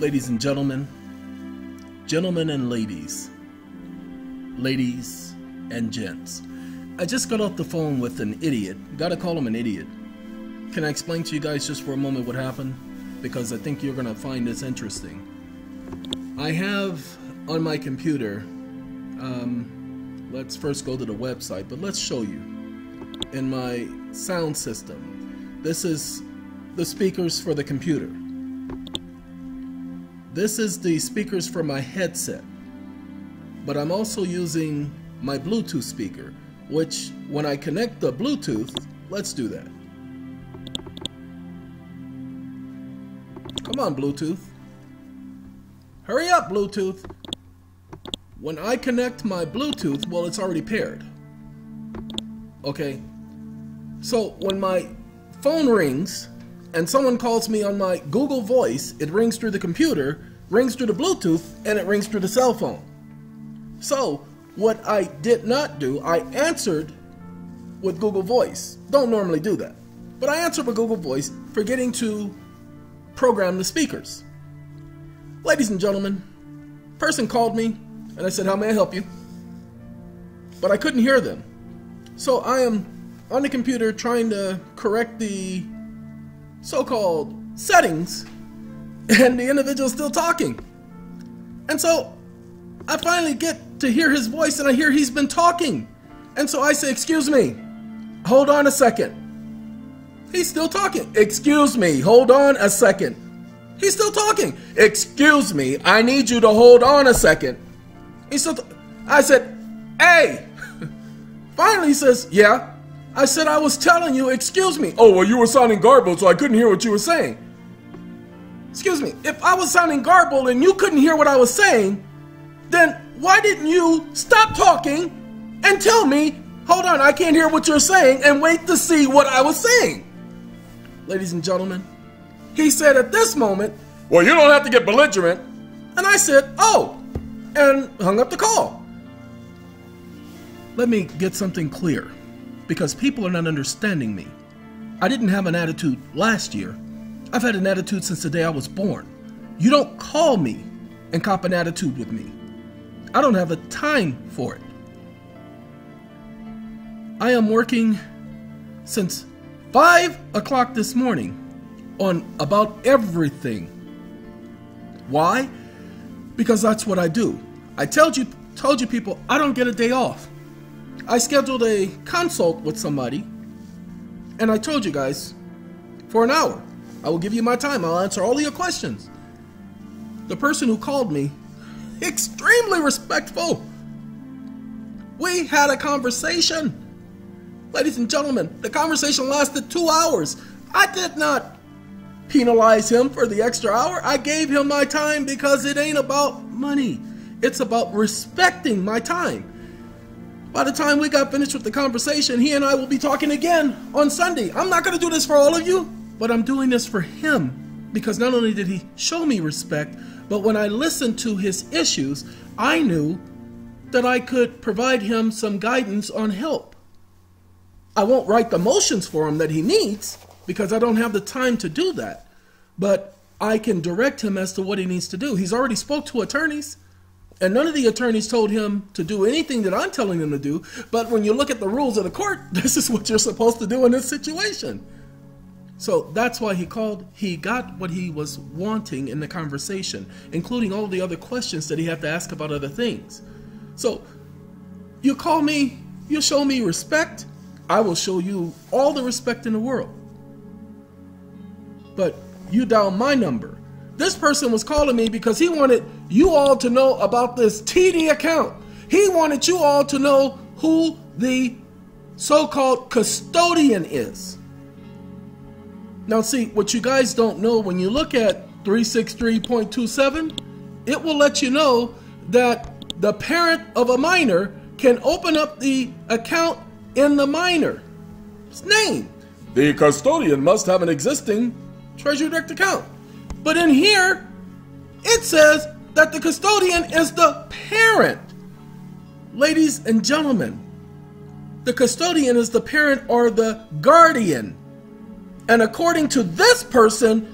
Ladies and gentlemen, gentlemen and ladies, ladies and gents. I just got off the phone with an idiot. Gotta call him an idiot. Can I explain to you guys just for a moment what happened? Because I think you're gonna find this interesting. I have on my computer, let's first go to the website, but let's show you in my sound system. This is the speakers for the computer. This is the speakers for my headset, but I'm also using my Bluetooth speaker, which when I connect the Bluetooth, let's do that. Come on, Bluetooth. Hurry up, Bluetooth. When I connect my Bluetooth, well, it's already paired. Okay. So when my phone rings and someone calls me on my Google Voice, it rings through the computer, rings through the Bluetooth, and it rings through the cell phone. So what I did not do, I answered with Google Voice. Don't normally do that. But I answered with Google Voice, forgetting to program the speakers. Ladies and gentlemen, person called me and I said, "How may I help you?" But I couldn't hear them. So I am on the computer trying to correct the so-called settings, and the individual's still talking. And so I finally get to hear his voice, and I hear he's been talking. And so I say, "Excuse me, hold on a second." He's still talking. "Excuse me, hold on a second." He's still talking. "Excuse me, I need you to hold on a second." He's still I said, "Hey." Finally he says, "Yeah." I said, "I was telling you, excuse me." "Oh, well, you were sounding garbled, so I couldn't hear what you were saying." Excuse me, if I was sounding garbled and you couldn't hear what I was saying, then why didn't you stop talking and tell me, "Hold on, I can't hear what you're saying," and wait to see what I was saying? Ladies and gentlemen, he said at this moment, "Well, you don't have to get belligerent." And I said, "Oh," and hung up the call. Let me get something clear, because people are not understanding me. I didn't have an attitude last year. I've had an attitude since the day I was born. You don't call me and cop an attitude with me. I don't have the time for it. I am working since 5 o'clock this morning on about everything. Why? Because that's what I do. I told you people, I don't get a day off. I scheduled a consult with somebody, and I told you guys, for an hour, I will give you my time. I'll answer all of your questions. The person who called me, extremely respectful. We had a conversation. Ladies and gentlemen, the conversation lasted 2 hours. I did not penalize him for the extra hour. I gave him my time because it ain't about money. It's about respecting my time. By the time we got finished with the conversation, he and I will be talking again on Sunday. I'm not going to do this for all of you, but I'm doing this for him, because not only did he show me respect, but when I listened to his issues, I knew that I could provide him some guidance on help. I won't write the motions for him that he needs, because I don't have the time to do that, but I can direct him as to what he needs to do. He's already spoke to attorneys. And none of the attorneys told him to do anything that I'm telling him to do. But when you look at the rules of the court, this is what you're supposed to do in this situation. So that's why he called. He got what he was wanting in the conversation, including all the other questions that he had to ask about other things. So you call me, you show me respect, I will show you all the respect in the world. But you dial my number. This person was calling me because he wanted you all to know about this TD account. He wanted you all to know who the so-called custodian is. Now see, what you guys don't know, when you look at 363.27, it will let you know that the parent of a minor can open up the account in the minor's name. The custodian must have an existing Treasury Direct account. But in here, it says that the custodian is the parent. Ladies and gentlemen, the custodian is the parent or the guardian. And according to this person,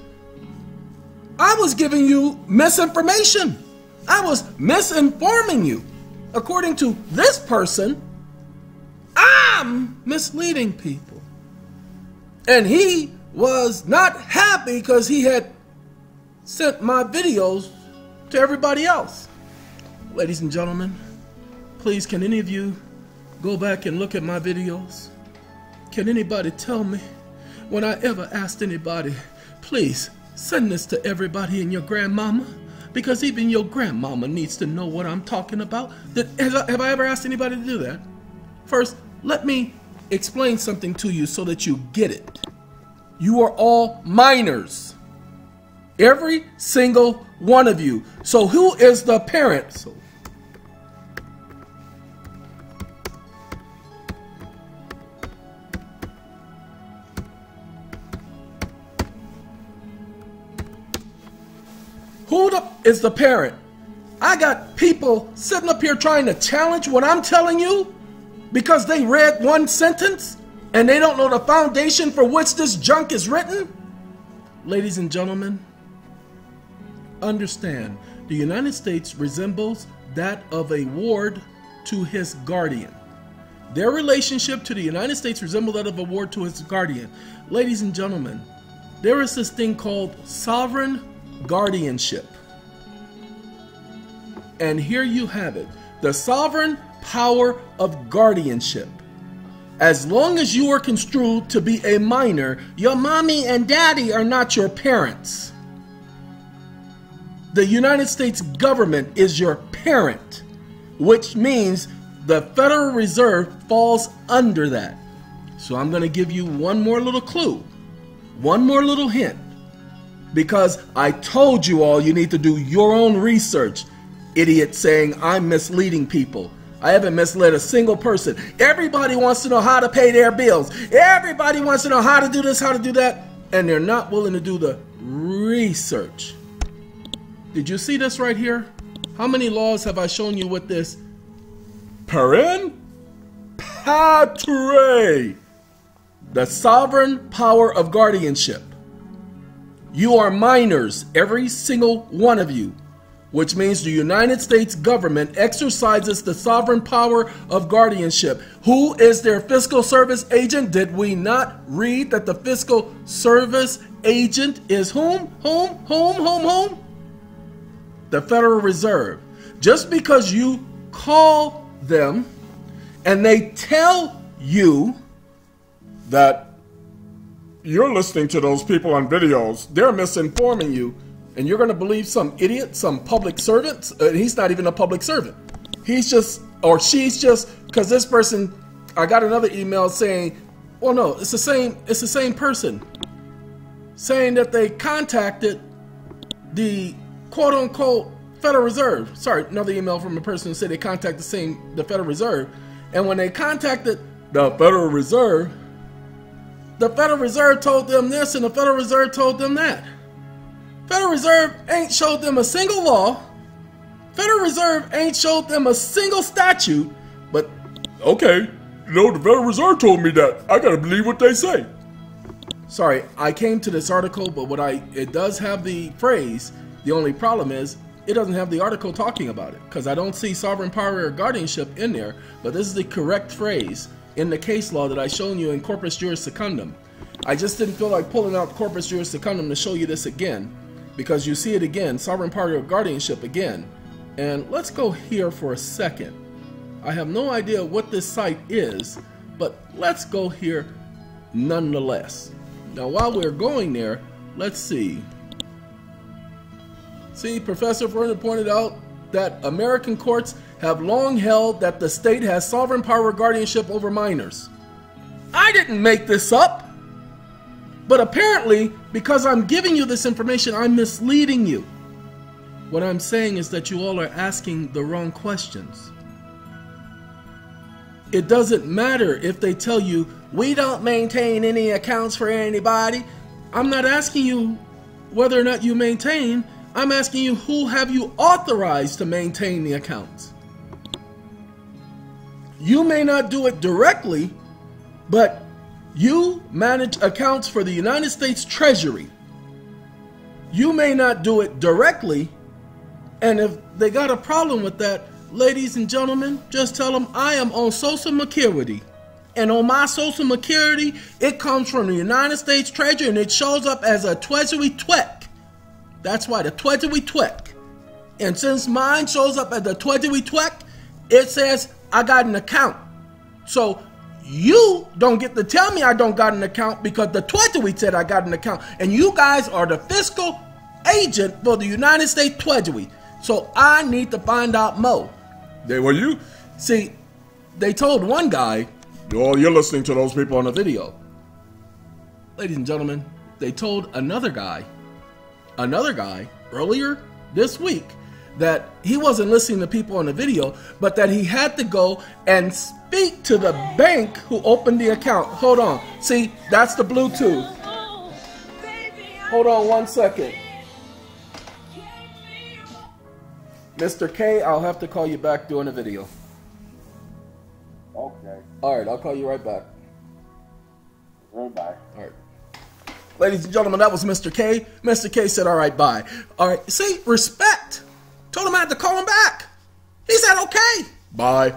I was giving you misinformation. I was misinforming you. According to this person, I'm misleading people. And he was not happy because he had sent my videos to everybody else. Ladies and gentlemen, please, can any of you go back and look at my videos? Can anybody tell me when I ever asked anybody, please send this to everybody and your grandmama? Because even your grandmama needs to know what I'm talking about. Have I ever asked anybody to do that? First, let me explain something to you so that you get it. You are all minors. Every single one of you. So who is the parent? So who is the parent? I got people sitting up here trying to challenge what I'm telling you because they read one sentence and they don't know the foundation for which this junk is written. Ladies and gentlemen, understand, the United States resembles that of a ward to his guardian. Their relationship to the United States resembles that of a ward to his guardian. Ladies and gentlemen, there is this thing called sovereign guardianship. And here you have it, the sovereign power of guardianship. As long as you are construed to be a minor, your mommy and daddy are not your parents. The United States government is your parent, which means the Federal Reserve falls under that. So I'm going to give you one more little clue, one more little hint, because I told you all you need to do your own research. Idiot saying I'm misleading people. I haven't misled a single person. Everybody wants to know how to pay their bills. Everybody wants to know how to do this, how to do that, and they're not willing to do the research. Did you see this right here? How many laws have I shown you with this? Paren patre. The sovereign power of guardianship. You are minors, every single one of you, which means the United States government exercises the sovereign power of guardianship. Who is their fiscal service agent? Did we not read that the fiscal service agent is whom? Whom? The Federal Reserve. Just because you call them and they tell you that you're listening to those people on videos, they're misinforming you, and you're going to believe some idiot, some public servant. He's not even a public servant. He's just, or she's just, because this person, I got another email saying, well, no, it's the same person saying that they contacted the quote unquote Federal Reserve. Sorry, another email from a person who said they contacted the Federal Reserve. And when they contacted the Federal Reserve, the Federal Reserve told them this and the Federal Reserve told them that. Federal Reserve ain't showed them a single law. Federal Reserve ain't showed them a single statute. But okay, you know, the Federal Reserve told me that. I gotta believe what they say. Sorry, I came to this article, but it does have the phrase. The only problem is it doesn't have the article talking about it because I don't see sovereign power or guardianship in there, but this is the correct phrase in the case law that I shown you in Corpus Juris Secundum. I just didn't feel like pulling out Corpus Juris Secundum to show you this again because you see it again, sovereign power or guardianship again. And let's go here for a second. I have no idea what this site is, but let's go here nonetheless. Now while we're going there, let's see. See, Professor Ferdinand pointed out that American courts have long held that the state has sovereign power of guardianship over minors. I didn't make this up, but apparently because I'm giving you this information, I'm misleading you. What I'm saying is that you all are asking the wrong questions. It doesn't matter if they tell you, we don't maintain any accounts for anybody. I'm not asking you whether or not you maintain. I'm asking you, who have you authorized to maintain the accounts? You may not do it directly, but you manage accounts for the United States Treasury. You may not do it directly, and if they got a problem with that, ladies and gentlemen, just tell them I am on Social Security. And on my Social Security, it comes from the United States Treasury and it shows up as a Treasury Direct. That's why the Treasury Direct. And since mine shows up as the Treasury Direct, it says I got an account. So you don't get to tell me I don't got an account because the Treasury said I got an account. And you guys are the fiscal agent for the United States Treasury. So I need to find out more. They were you? See, they told one guy, well, you're listening to those people on the video. Ladies and gentlemen, they told another guy earlier this week that he wasn't listening to people on the video, but that he had to go and speak to the bank who opened the account. Hold on. See, that's the Bluetooth. Hold on one second. Mr. K, I'll have to call you back during the video. Okay. All right, I'll call you right back. Right back. All right. Ladies and gentlemen, that was Mr. K. Mr. K said, all right, bye. All right, see, respect. Told him I had to call him back. He said, okay. Bye.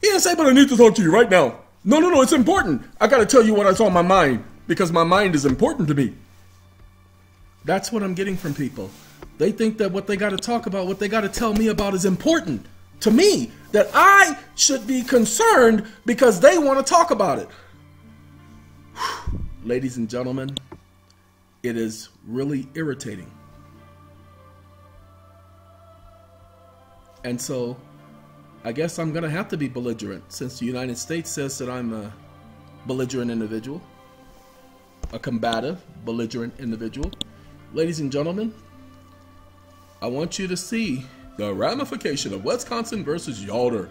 He didn't say, but I need to talk to you right now. No, no, no, it's important. I got to tell you what is on my mind because my mind is important to me. That's what I'm getting from people. They think that what they got to talk about, what they got to tell me about is important to me, that I should be concerned because they want to talk about it. Ladies and gentlemen, it is really irritating. And so I guess I'm going to have to be belligerent since the United States says that I'm a belligerent individual, a combative, belligerent individual. Ladies and gentlemen, I want you to see the ramification of Wisconsin versus Yoder.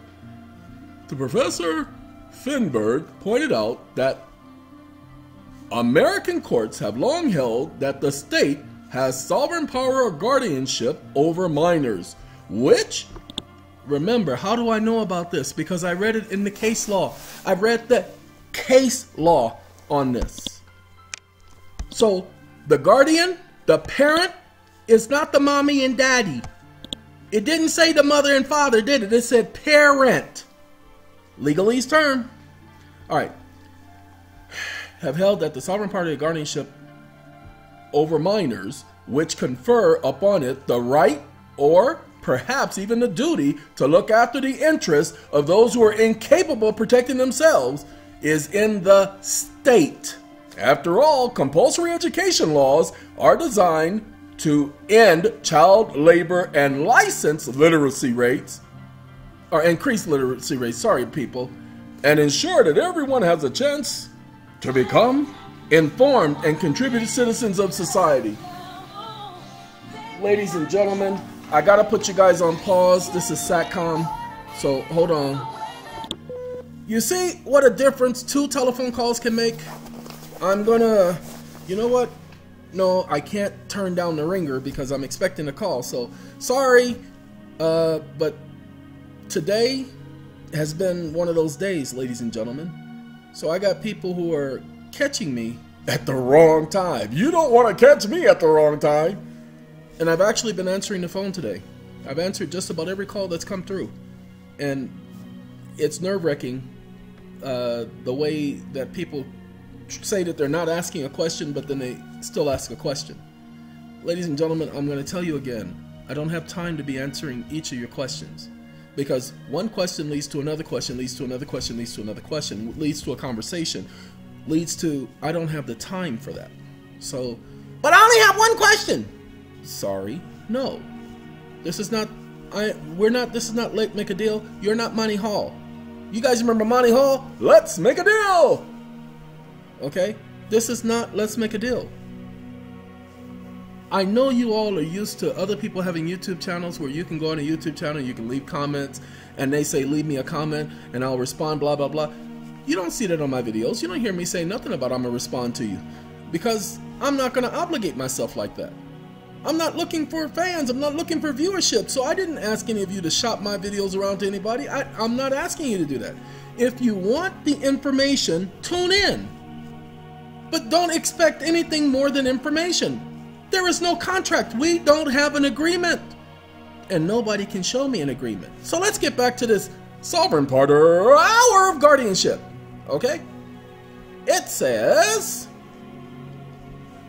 The Professor Finberg pointed out that American courts have long held that the state has sovereign power or guardianship over minors, which, remember, how do I know about this? Because I read it in the case law. I read the case law on this. So the guardian, the parent, is not the mommy and daddy. It didn't say the mother and father, did it? It said parent. Legalese term. All right. Have held that the sovereign power of guardianship over minors, which confer upon it the right or perhaps even the duty to look after the interests of those who are incapable of protecting themselves, is in the state. After all, compulsory education laws are designed to end child labor and license literacy rates, or increase literacy rates, sorry people, and ensure that everyone has a chance to become informed and contributive citizens of society. Ladies and gentlemen, I gotta put you guys on pause. This is SATCOM, so hold on. You see what a difference two telephone calls can make? I'm gonna, you know what? No, I can't turn down the ringer because I'm expecting a call. So sorry, but today has been one of those days, ladies and gentlemen. So I got people who are catching me at the wrong time. You don't want to catch me at the wrong time. And I've actually been answering the phone today. I've answered just about every call that's come through. And it's nerve-wracking the way that people say that they're not asking a question, but then they still ask a question. Ladies and gentlemen, I'm going to tell you again, I don't have time to be answering each of your questions, because one question leads to another question, leads to another question, leads to another question, leads to a conversation, leads to, I don't have the time for that. So, but I only have one question. Sorry, no. This is not, this is not Let's Make a Deal. You're not Monty Hall. You guys remember Monty Hall? Let's make a deal. Okay, this is not Let's Make a Deal. I know you all are used to other people having YouTube channels where you can go on a YouTube channel, you can leave comments, and they say, leave me a comment, and I'll respond, blah, blah, blah. You don't see that on my videos. You don't hear me say nothing about I'm going to respond to you, because I'm not going to obligate myself like that. I'm not looking for fans. I'm not looking for viewership. So I didn't ask any of you to shop my videos around to anybody. I'm not asking you to do that. If you want the information, tune in. But don't expect anything more than information. There is no contract. We don't have an agreement. And nobody can show me an agreement. So let's get back to this sovereign part or hour of guardianship. Okay? It says,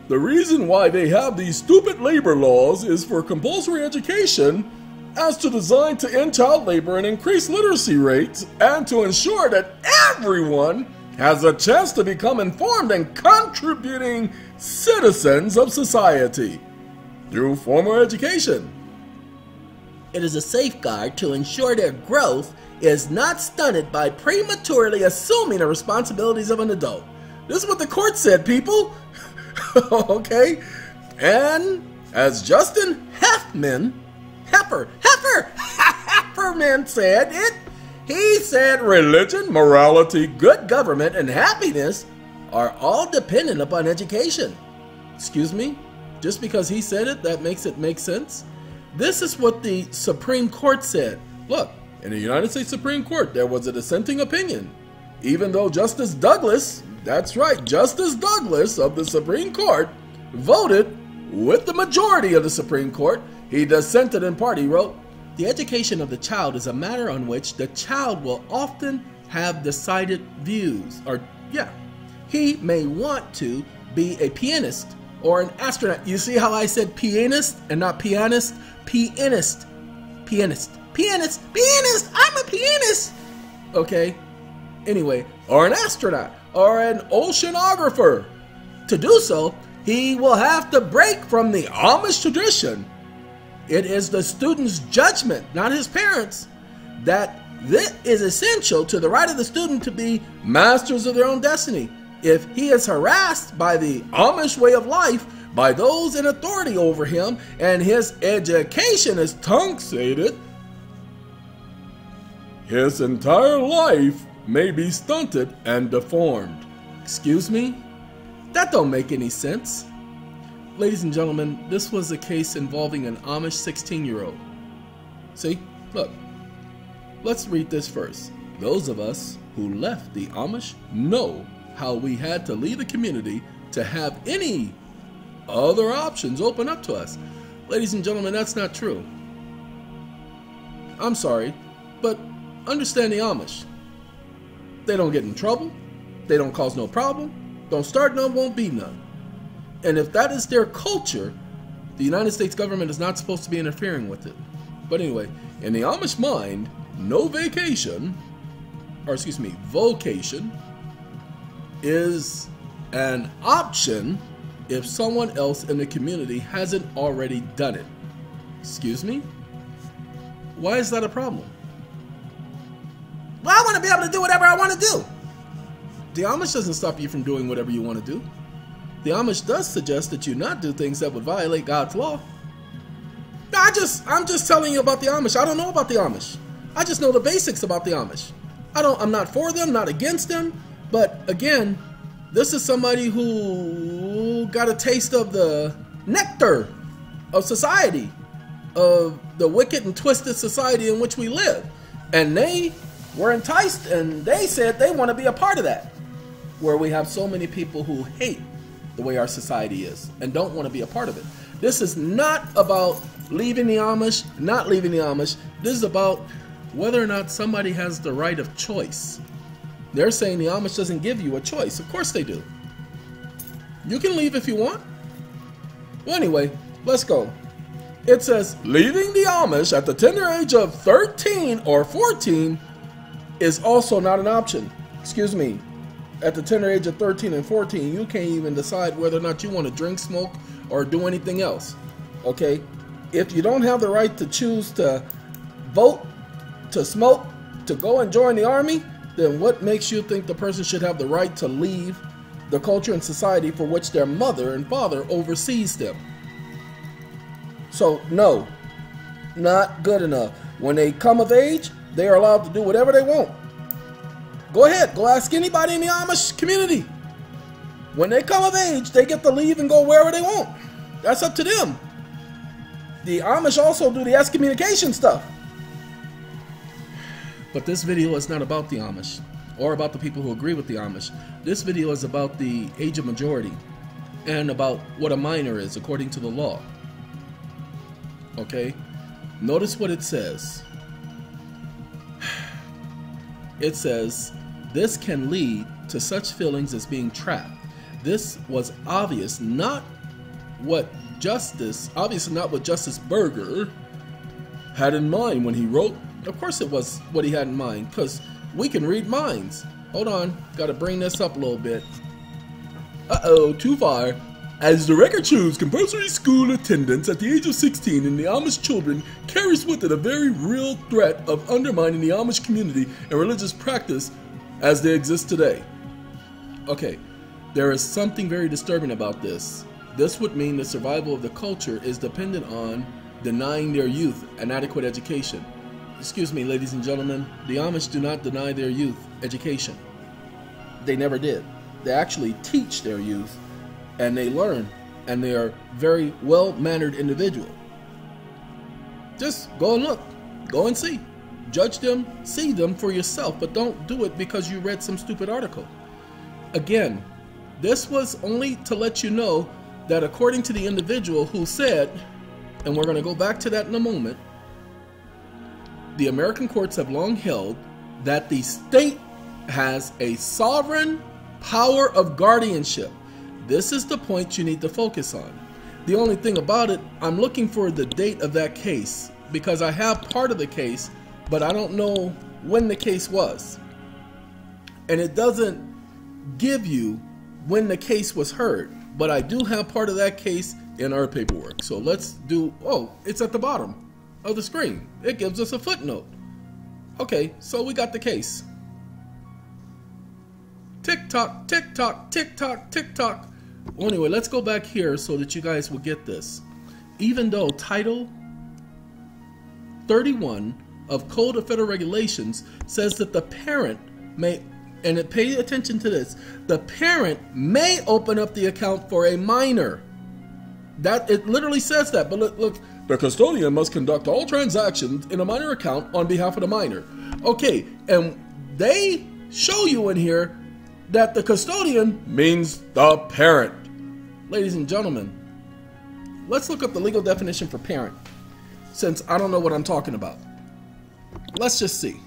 the reason why they have these stupid labor laws is for compulsory education as to design to end child labor and increase literacy rates and to ensure that everyone has a chance to become informed and contributing citizens of society through formal education. It is a safeguard to ensure their growth is not stunted by prematurely assuming the responsibilities of an adult. This is what the court said, people. Okay? And as Justin Hefferman said it, he said religion, morality, good government, and happiness are all dependent upon education. Excuse me? Just because he said it, that makes it make sense? This is what the Supreme Court said. Look, in the United States Supreme Court, there was a dissenting opinion. Even though Justice Douglas, that's right, Justice Douglas of the Supreme Court, voted with the majority of the Supreme Court, he dissented in part. He wrote, the education of the child is a matter on which the child will often have decided views. Or, yeah, he may want to be a pianist or an astronaut. You see how I said pianist and not pianist? Pianist. Pianist. Pianist. Pianist. I'm a pianist. Okay. Anyway, or an astronaut or an oceanographer. To do so, he will have to break from the Amish tradition. It is the student's judgment, not his parents, that this is essential to the right of the student to be masters of their own destiny. If he is harassed by the Amish way of life, by those in authority over him, and his education is truncated, his entire life may be stunted and deformed. Excuse me? That don't make any sense. Ladies and gentlemen, this was a case involving an Amish 16-year-old. See? Look. Let's read this first. Those of us who left the Amish know how we had to leave the community to have any other options open up to us. Ladies and gentlemen, that's not true. I'm sorry, but understand the Amish. They don't get in trouble. They don't cause no problem. Don't start none, won't be none. And if that is their culture, the United States government is not supposed to be interfering with it. But anyway, in the Amish mind, no vacation, or excuse me, vocation, is an option if someone else in the community hasn't already done it. Excuse me? Why is that a problem? Well, I want to be able to do whatever I want to do. The Amish doesn't stop you from doing whatever you want to do. The Amish does suggest that you not do things that would violate God's law. No, I'm just telling you about the Amish. I don't know about the Amish. I just know the basics about the Amish. I'm not for them, not against them. But again, this is somebody who got a taste of the nectar of society, of the wicked and twisted society in which we live. And they were enticed and they said they want to be a part of that, where we have so many people who hate the way our society is and don't want to be a part of it. This is not about leaving the Amish, not leaving the Amish. This is about whether or not somebody has the right of choice. They're saying the Amish doesn't give you a choice. Of course they do. You can leave if you want. Well, anyway, let's go. It says, leaving the Amish at the tender age of 13 or 14 is also not an option. Excuse me. At the tender age of 13 and 14, you can't even decide whether or not you want to drink, smoke, or do anything else. Okay? If you don't have the right to choose to vote, to smoke, to go and join the army, then what makes you think the person should have the right to leave the culture and society for which their mother and father oversees them? So, no. Not good enough. When they come of age, they are allowed to do whatever they want. Go ahead, go ask anybody in the Amish community. When they come of age, they get to leave and go wherever they want. That's up to them. The Amish also do the excommunication stuff. But this video is not about the Amish or about the people who agree with the Amish. This video is about the age of majority. and about what a minor is according to the law. Okay? Notice what it says. It says, this can lead to such feelings as being trapped. This was obvious, not what Justice Burger had in mind when he wrote. Of course it was what he had in mind, because we can read minds. Hold on, gotta bring this up a little bit. Uh-oh, too far. As the record shows, compulsory school attendance at the age of 16 in the Amish children carries with it a very real threat of undermining the Amish community and religious practice as they exist today. Okay, there is something very disturbing about this. This would mean the survival of the culture is dependent on denying their youth an adequate education. Excuse me, ladies and gentlemen, the Amish do not deny their youth education. They never did. They actually teach their youth, and they learn, and they are very well-mannered individuals. Just go and look. Go and see. Judge them, see them for yourself, but don't do it because you read some stupid article. Again, this was only to let you know that according to the individual who said, and we're going to go back to that in a moment, the American courts have long held that the state has a sovereign power of guardianship. This is the point you need to focus on. The only thing about it, I'm looking for the date of that case, because I have part of the case, but I don't know when the case was. And it doesn't give you when the case was heard. But I do have part of that case in our paperwork. So let's do, oh, it's at the bottom of the screen. It gives us a footnote. Okay, so we got the case. Tick tock, tick tock, tick tock, tick tock. Well, anyway, let's go back here so that you guys will get this. Even though Title 31 of Code of Federal Regulations says that the parent may, and pay attention to this, the parent may open up the account for a minor. That, it literally says that, but look. The custodian must conduct all transactions in a minor account on behalf of the minor. Okay, and they show you in here that the custodian means the parent. Ladies and gentlemen, let's look up the legal definition for parent, since I don't know what I'm talking about. Let's just see.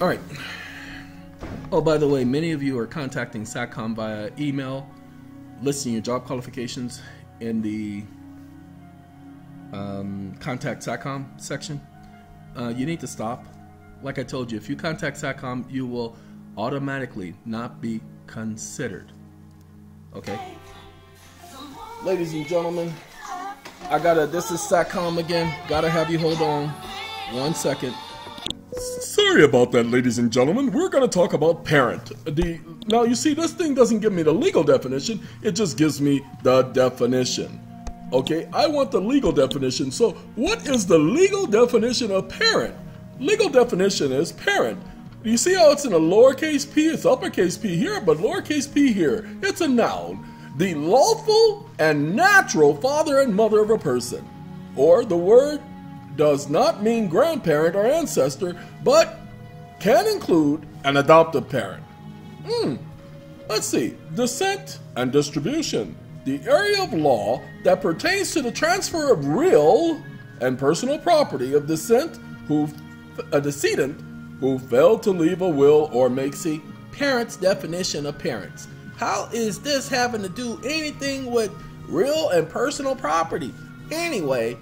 All right. Oh, by the way, many of you are contacting SATCOM via email, listing your job qualifications in the contact SATCOM section. You need to stop. Like I told you, if you contact SATCOM, you will automatically not be considered. Okay. Ladies and gentlemen, this is SATCOM again. Gotta have you hold on 1 second. Sorry about that, ladies and gentlemen. We're going to talk about parent. Now, you see, this thing doesn't give me the legal definition. It just gives me the definition. Okay, I want the legal definition. So, what is the legal definition of parent? Legal definition is parent. You see how it's in a lowercase p? It's uppercase p here, but lowercase p here. It's a noun. The lawful and natural father and mother of a person. Or the word does not mean grandparent or ancestor, but can include an adoptive parent. Let's see. Descent and distribution. The area of law that pertains to the transfer of real and personal property of a decedent who failed to leave a will or make. See, parents' definition of parents. How is this having to do anything with real and personal property? Anyway,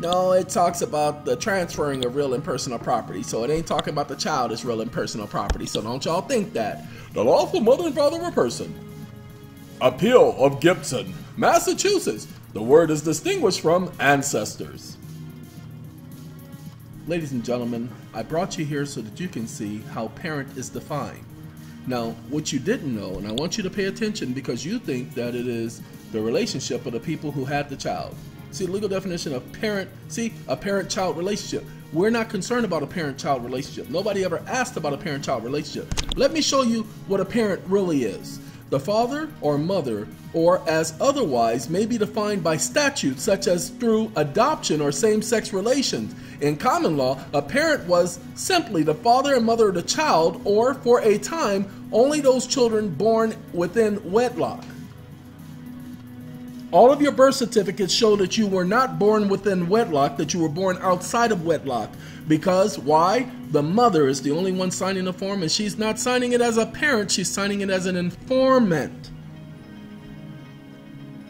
no, it talks about the transferring of real and personal property, so it ain't talking about the child as real and personal property, so don't y'all think that. The lawful mother and father of a person. Appeal of Gibson, Massachusetts. The word is distinguished from ancestors. Ladies and gentlemen, I brought you here so that you can see how parent is defined. Now, what you didn't know, and I want you to pay attention because you think that it is the relationship of the people who had the child. See, legal definition of parent, see, a parent-child relationship. We're not concerned about a parent-child relationship. Nobody ever asked about a parent-child relationship. Let me show you what a parent really is. the father or mother, or as otherwise may be defined by statute, such as through adoption or same-sex relations. In common law, a parent was simply the father and mother of the child, or, for a time, only those children born within wedlock. All of your birth certificates show that you were not born within wedlock, that you were born outside of wedlock. Because, why? The mother is the only one signing the form, and she's not signing it as a parent, she's signing it as an informant.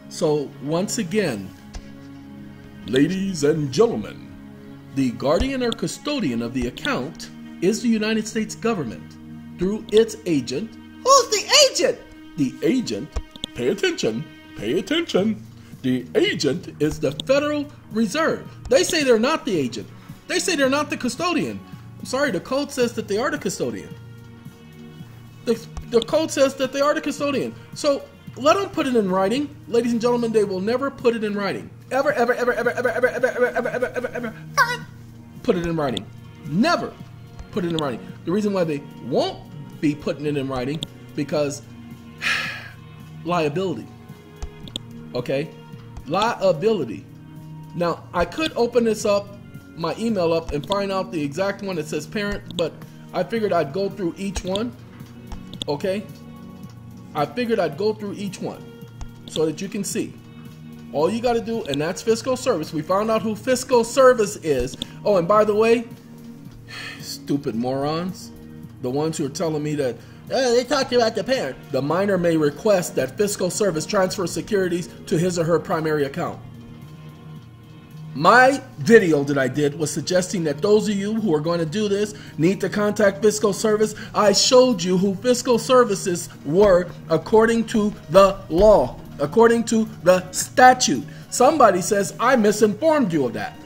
So, once again, ladies and gentlemen, the guardian or custodian of the account is the United States government through its agent. Who's the agent? The agent, pay attention. Pay attention. The agent is the Federal Reserve. They say they're not the agent. They say they're not the custodian. I'm sorry, the code says that they are the custodian. The code says that they are the custodian. So let them put it in writing. Ladies and gentlemen, they will never put it in writing. Ever, ever, ever, ever, ever, ever, ever, ever, ever, ever, ever, ever put it in writing. Never put it in writing. The reason why they won't be putting it in writing, because liability. Okay, liability. Now, I could open this up, my email up, and find out the exact one that says parent, but I figured I'd go through each one. Okay, I figured I'd go through each one so that you can see. All you got to do, and that's fiscal service. We found out who fiscal service is. Oh, and by the way, stupid morons, the ones who are telling me that they talked about the parent. The minor may request that fiscal service transfer securities to his or her primary account. My video that I did was suggesting that those of you who are going to do this need to contact fiscal service. I showed you who fiscal services were according to the law, according to the statute. Somebody says I misinformed you of that.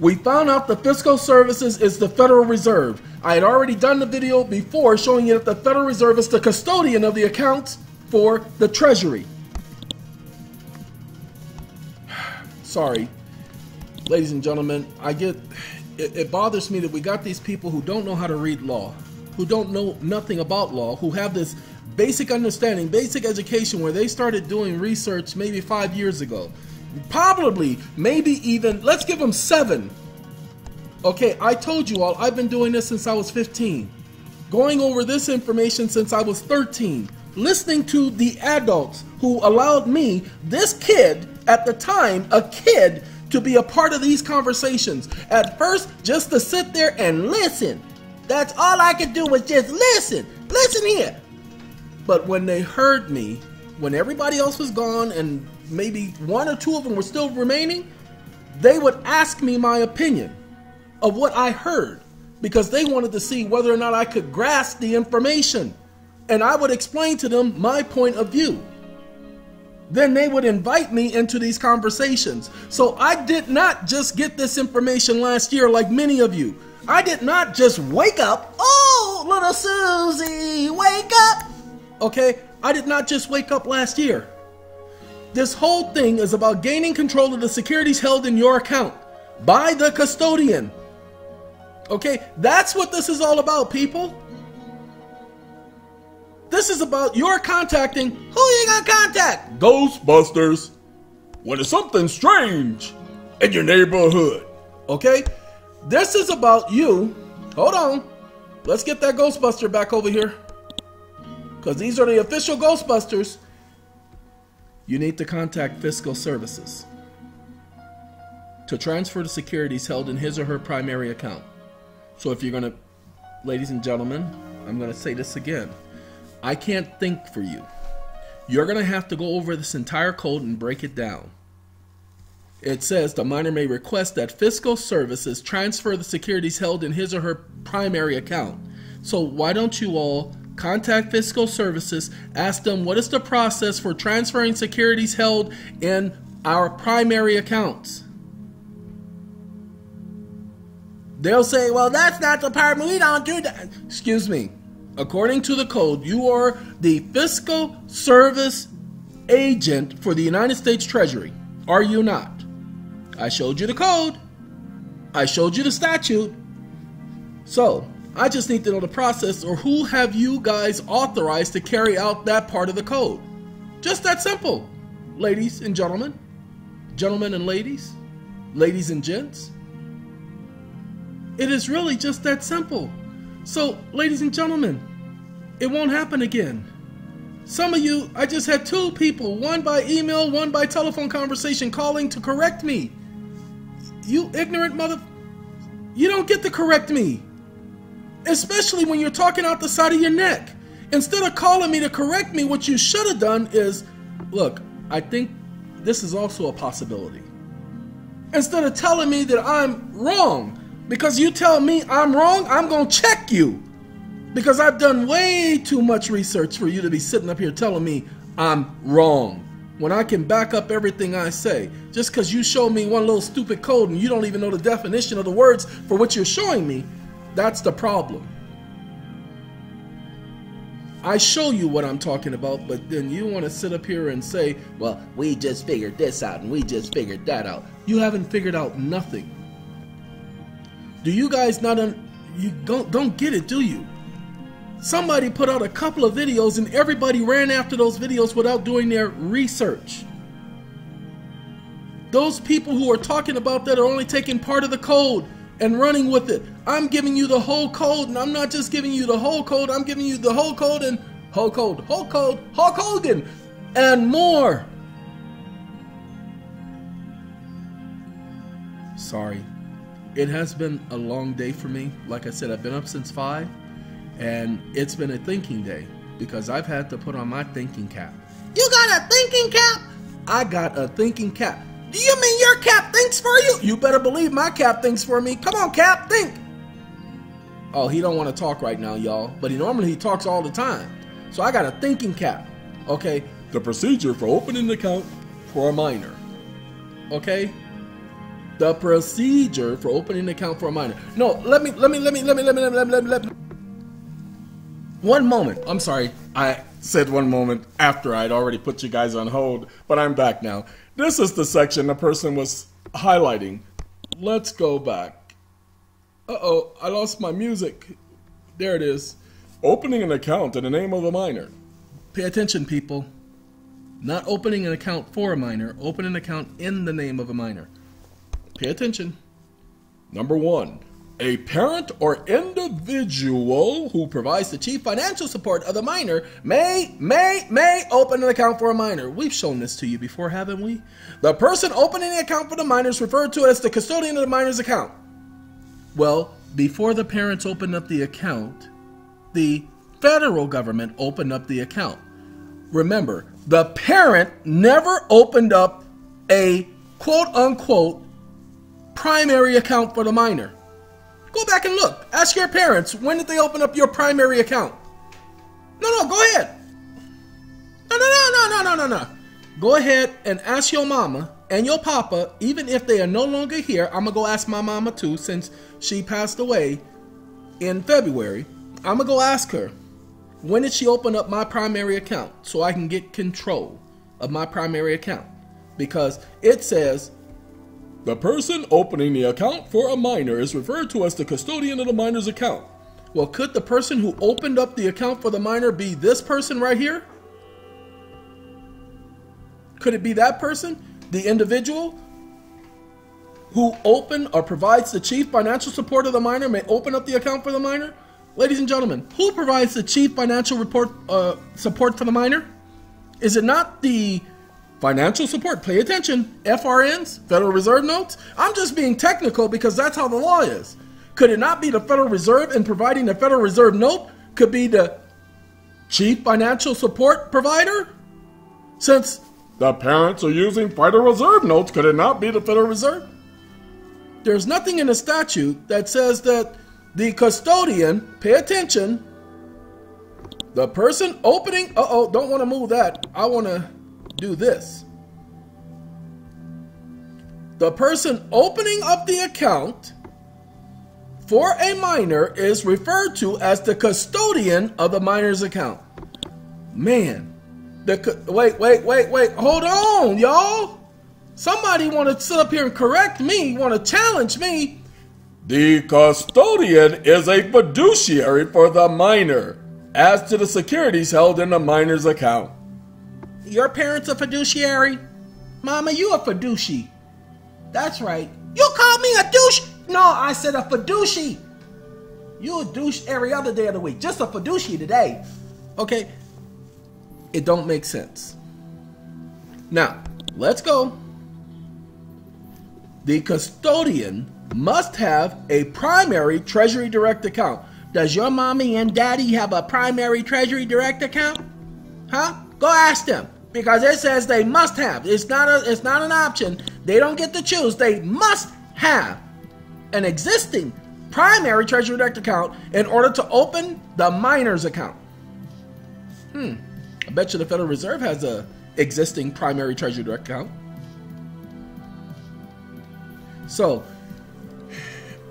We found out the fiscal services is the Federal Reserve. I had already done the video before showing you that the Federal Reserve is the custodian of the accounts for the Treasury. Sorry, ladies and gentlemen, it bothers me that we got these people who don't know how to read law, who don't know nothing about law, who have this basic understanding, basic education where they started doing research maybe 5 years ago. Probably, maybe even, let's give them 7. Okay, I told you all, I've been doing this since I was 15. Going over this information since I was 13. Listening to the adults who allowed me, this kid, at the time, a kid, to be a part of these conversations. At first, just to sit there and listen. That's all I could do was just listen. Listen here. But when they heard me, when everybody else was gone and maybe 1 or 2 of them were still remaining, they would ask me my opinion of what I heard, because they wanted to see whether or not I could grasp the information. And I would explain to them my point of view. Then they would invite me into these conversations. So I did not just get this information last year like many of you. I did not just wake up, oh, little Susie, wake up. Okay, I did not just wake up last year. This whole thing is about gaining control of the securities held in your account by the custodian. Okay, that's what this is all about, people. This is about your contacting. Who are you gonna contact? Ghostbusters. When there's something strange in your neighborhood. Okay, this is about you. Hold on. Let's get that Ghostbuster back over here, because these are the official Ghostbusters. You need to contact fiscal services to transfer the securities held in his or her primary account. So if you're gonna, ladies and gentlemen, I'm gonna say this again. I can't think for you. You're gonna have to go over this entire code and break it down. It says the minor may request that fiscal services transfer the securities held in his or her primary account. So why don't you all contact fiscal services, ask them what is the process for transferring securities held in our primary accounts. They'll say, well, that's not the department, we don't do that. Excuse me, according to the code, you are the fiscal service agent for the United States Treasury, are you not? I showed you the code, I showed you the statute. So I just need to know the process, or who have you guys authorized to carry out that part of the code? Just that simple, ladies and gentlemen, gentlemen and ladies, ladies and gents. It is really just that simple. So, ladies and gentlemen, it won't happen again. Some of you, I just had two people, one by email, one by telephone conversation, calling to correct me. You ignorant mother... You don't get to correct me. Especially when you're talking out the side of your neck. Instead of calling me to correct me, what you should have done is, look, I think this is also a possibility. Instead of telling me that I'm wrong, because you tell me I'm wrong, I'm going to check you. Because I've done way too much research for you to be sitting up here telling me I'm wrong, when I can back up everything I say. Just because you show me one little stupid code and you don't even know the definition of the words for what you're showing me, that's the problem. I show you what I'm talking about, but then you want to sit up here and say, well, we just figured this out and we just figured that out. You haven't figured out nothing. Do you guys not, you don't get it, do you? Somebody put out a couple of videos and everybody ran after those videos without doing their research. Those people who are talking about that are only taking part of the code and running with it. I'm giving you the whole code, and I'm not just giving you the whole code, I'm giving you the whole code and whole code, Hulk Hogan, and more. Sorry. It has been a long day for me. Like I said, I've been up since 5, and it's been a thinking day because I've had to put on my thinking cap. You got a thinking cap? I got a thinking cap. Do you mean your cap thinks for you? You better believe my cap thinks for me. Come on, cap, think. Oh, he don't want to talk right now, y'all, but normally he talks all the time. So I got a thinking cap, okay? The procedure for opening an account for a minor, okay? The procedure for opening an account for a minor. No, let me. One moment. I'm sorry. I said one moment after I'd already put you guys on hold, but I'm back now. This is the section the person was highlighting. Let's go back. Uh-oh, I lost my music. There it is. Opening an account in the name of a minor. Pay attention, people. Not opening an account for a minor. Open an account in the name of a minor. Pay attention. Number 1, a parent or individual who provides the chief financial support of the minor may open an account for a minor. We've shown this to you before, haven't we? The person opening the account for the minor is referred to as the custodian of the minor's account. Well, before the parents opened up the account, the federal government opened up the account. Remember, the parent never opened up a quote-unquote primary account for the minor. Go back and look. Ask your parents, when did they open up your primary account? No, go ahead. No. Go ahead and ask your mama and your papa, even if they are no longer here. I'm gonna go ask my mama too, since she passed away in February. I'm gonna go ask her, when did she open up my primary account so I can get control of my primary account? Because it says, the person opening the account for a minor is referred to as the custodian of the minor's account. Well, could the person who opened up the account for the minor be this person right here? Could it be that person? The individual who opened or provides the chief financial support of the minor may open up the account for the minor? Ladies and gentlemen, who provides the chief financial support for the minor? Is it not the... financial support, pay attention, FRNs, Federal Reserve notes. I'm just being technical because that's how the law is. Could it not be the Federal Reserve, and providing the Federal Reserve note could be the chief financial support provider? Since the parents are using Federal Reserve notes, could it not be the Federal Reserve? There's nothing in the statute that says that the custodian, pay attention, the person opening, don't want to move that. I want to do this. The person opening up the account for a minor is referred to as the custodian of the minor's account. Man, wait, hold on, y'all. Somebody want to sit up here and correct me, want to challenge me. The custodian is a fiduciary for the minor as to the securities held in the minor's account. Your parents a fiduciary? Mama, you a fiduciary. That's right. You call me a douche? No, I said a fiduciary. You a douche every other day of the week. Just a fiduciary today. Okay. It don't make sense. Now, let's go. The custodian must have a primary Treasury Direct account. Does your mommy and daddy have a primary Treasury Direct account? Huh? Go ask them, because it says they must have. It's not an option. They don't get to choose. They must have an existing primary Treasury Direct account in order to open the minor's account. I bet you the Federal Reserve has a existing primary Treasury Direct account. So,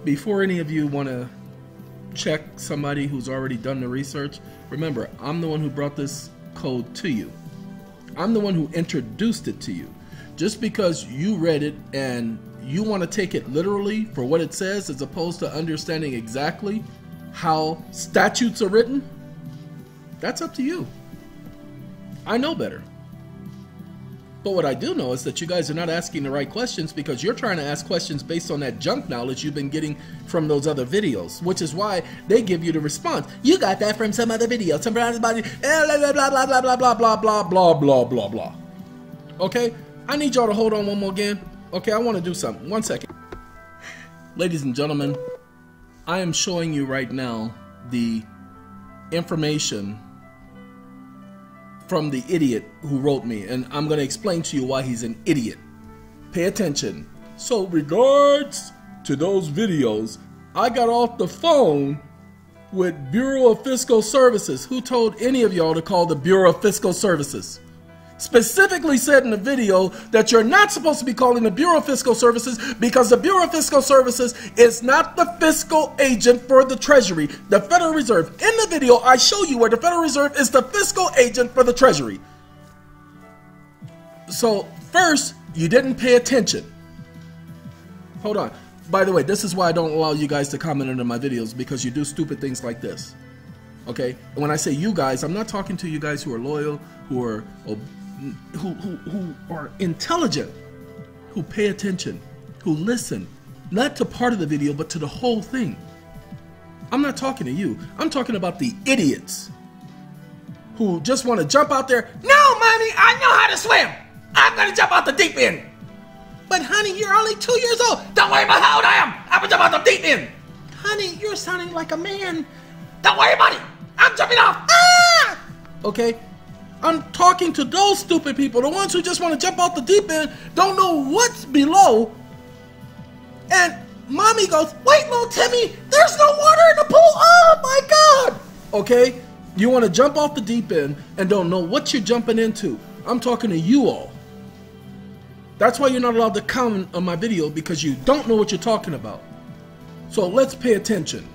before any of you want to check somebody who's already done the research, remember, I'm the one who brought this code to you. I'm the one who introduced it to you. Just because you read it and you want to take it literally for what it says, as opposed to understanding exactly how statutes are written, that's up to you. I know better. But what I do know is that you guys are not asking the right questions, because you're trying to ask questions based on that junk knowledge you've been getting from those other videos, which is why they give you the response. You got that from some other video. Somebody, blah, blah, blah, blah, blah, blah, blah, blah, blah, blah, blah, blah. Okay? I need y'all to hold on one more game. Okay, I want to do something. 1 second. Ladies and gentlemen, I am showing you right now the information from the idiot who wrote me, and I'm going to explain to you why he's an idiot. Pay attention. So, regards to those videos, I got off the phone with Bureau of Fiscal Services. Who told any of y'all to call the Bureau of Fiscal Services? Specifically said in the video that you're not supposed to be calling the Bureau of Fiscal Services, because the Bureau of Fiscal Services is not the fiscal agent for the Treasury, the Federal Reserve. In the video, I show you where the Federal Reserve is the fiscal agent for the Treasury. So first, you didn't pay attention. Hold on. By the way, this is why I don't allow you guys to comment under my videos, because you do stupid things like this. Okay? And when I say you guys, I'm not talking to you guys who are loyal, who are intelligent, who pay attention, who listen, not to part of the video, but to the whole thing. I'm not talking to you. I'm talking about the idiots who just want to jump out there. No, mommy, I know how to swim. I'm going to jump out the deep end. But honey, you're only 2 years old. Don't worry about how old I am. I'm going to jump out the deep end. Honey, you're sounding like a man. Don't worry about it. I'm jumping off. Ah! Okay? I'm talking to those stupid people, the ones who just want to jump off the deep end, don't know what's below, and mommy goes, wait, little Timmy, there's no water in the pool, oh my God! Okay, you want to jump off the deep end and don't know what you're jumping into. I'm talking to you all. That's why you're not allowed to comment on my video, because you don't know what you're talking about. So let's pay attention.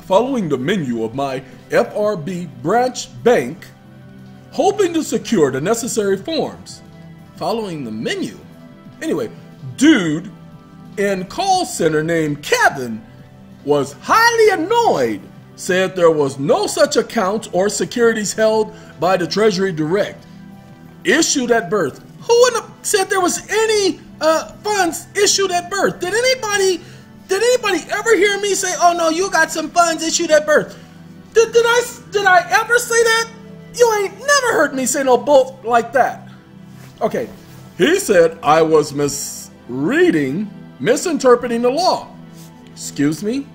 Following the menu of my FRB branch bank, hoping to secure the necessary forms. Following the menu. Anyway, dude in call center named Kevin was highly annoyed, said there was no such account or securities held by the Treasury Direct issued at birth. Who in the said there was any funds issued at birth? Did anybody ever hear me say, oh no, you got some funds issued at birth? Did I ever say that? You ain't never heard me say no bull like that. Okay. He said I was misinterpreting the law. Excuse me?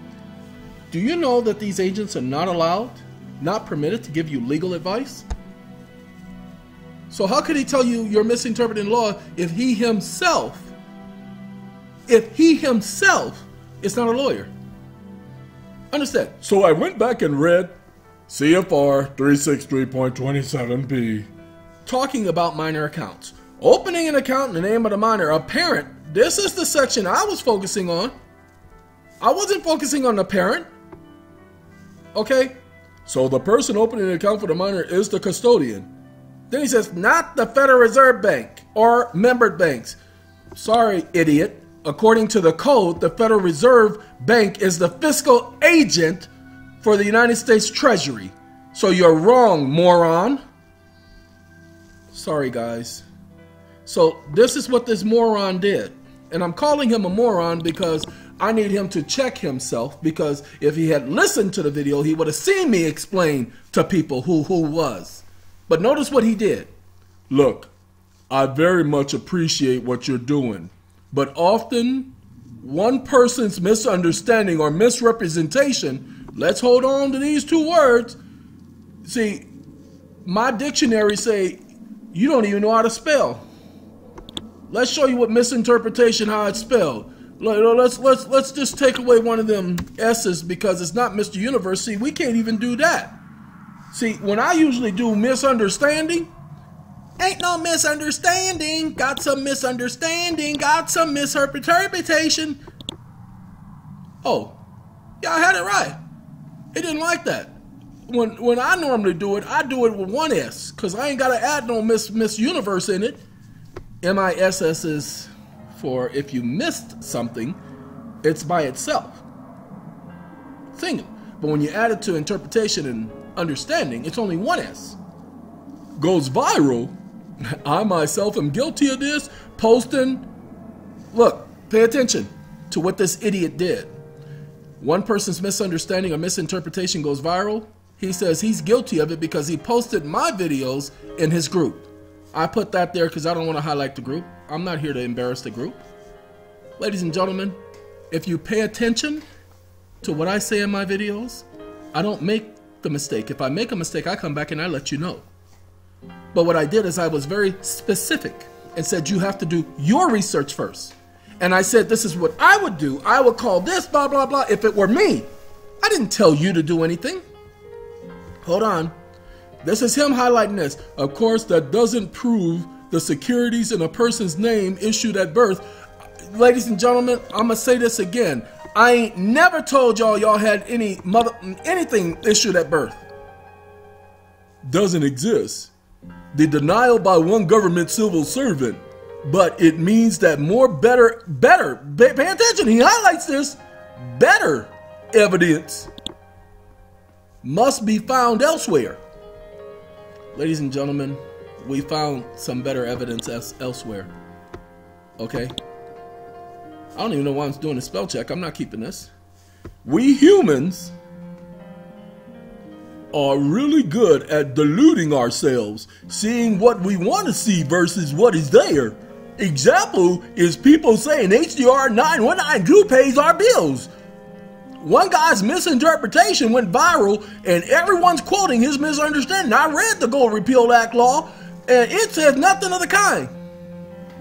Do you know that these agents are not allowed, not permitted to give you legal advice? So how could he tell you you're misinterpreting law if he himself is not a lawyer? Understand? So I went back and read CFR 363.27b. Talking about minor accounts. Opening an account in the name of the minor, a parent. This is the section I was focusing on. I wasn't focusing on the parent. Okay? So the person opening an account for the minor is the custodian. Then he says, not the Federal Reserve Bank or membered banks. Sorry, idiot. According to the code, the Federal Reserve Bank is the fiscal agent for the United States Treasury. So you're wrong, moron. Sorry, guys. So this is what this moron did. And I'm calling him a moron because I need him to check himself, because if he had listened to the video, he would have seen me explain to people who was. But notice what he did. Look, I very much appreciate what you're doing, but often one person's misunderstanding or misrepresentation, let's hold on to these two words. See, my dictionary say, you don't even know how to spell. Let's show you what misinterpretation, how it's spelled. Let's just take away one of them S's because it's not Mr. Universe. See, we can't even do that. See, when I usually do misunderstanding, ain't no misunderstanding. Got some misunderstanding. Got some misinterpretation. Oh, yeah, I had it right. It didn't like that. When I normally do it, I do it with one S because I ain't got to add no Miss Universe in it. MISS is for if you missed something, it's by itself, single. But when you add it to interpretation and understanding, it's only one S. Goes viral. I myself am guilty of this. Posting. Look, pay attention to what this idiot did. One person's misunderstanding or misinterpretation goes viral. He says he's guilty of it because he posted my videos in his group. I put that there because I don't want to highlight the group. I'm not here to embarrass the group. Ladies and gentlemen, if you pay attention to what I say in my videos, I don't make the mistake. If I make a mistake, I come back and I let you know. But what I did is I was very specific and said, you have to do your research first. And I said, this is what I would do. I would call this blah, blah, blah if it were me. I didn't tell you to do anything. Hold on. This is him highlighting this. Of course, that doesn't prove the securities in a person's name issued at birth. Ladies and gentlemen, I'm going to say this again. I ain't never told y'all had anything issued at birth. Doesn't exist. The denial by one government civil servant, but it means that more better, pay attention, he highlights this, better evidence must be found elsewhere. Ladies and gentlemen, we found some better evidence elsewhere, okay? I don't even know why I'm doing a spell check. I'm not keeping this. We humans are really good at deluding ourselves, seeing what we want to see versus what is there. Example is people saying HDR 9192 pays our bills. One guy's misinterpretation went viral and everyone's quoting his misunderstanding. I read the Gold Repeal Act law and it says nothing of the kind.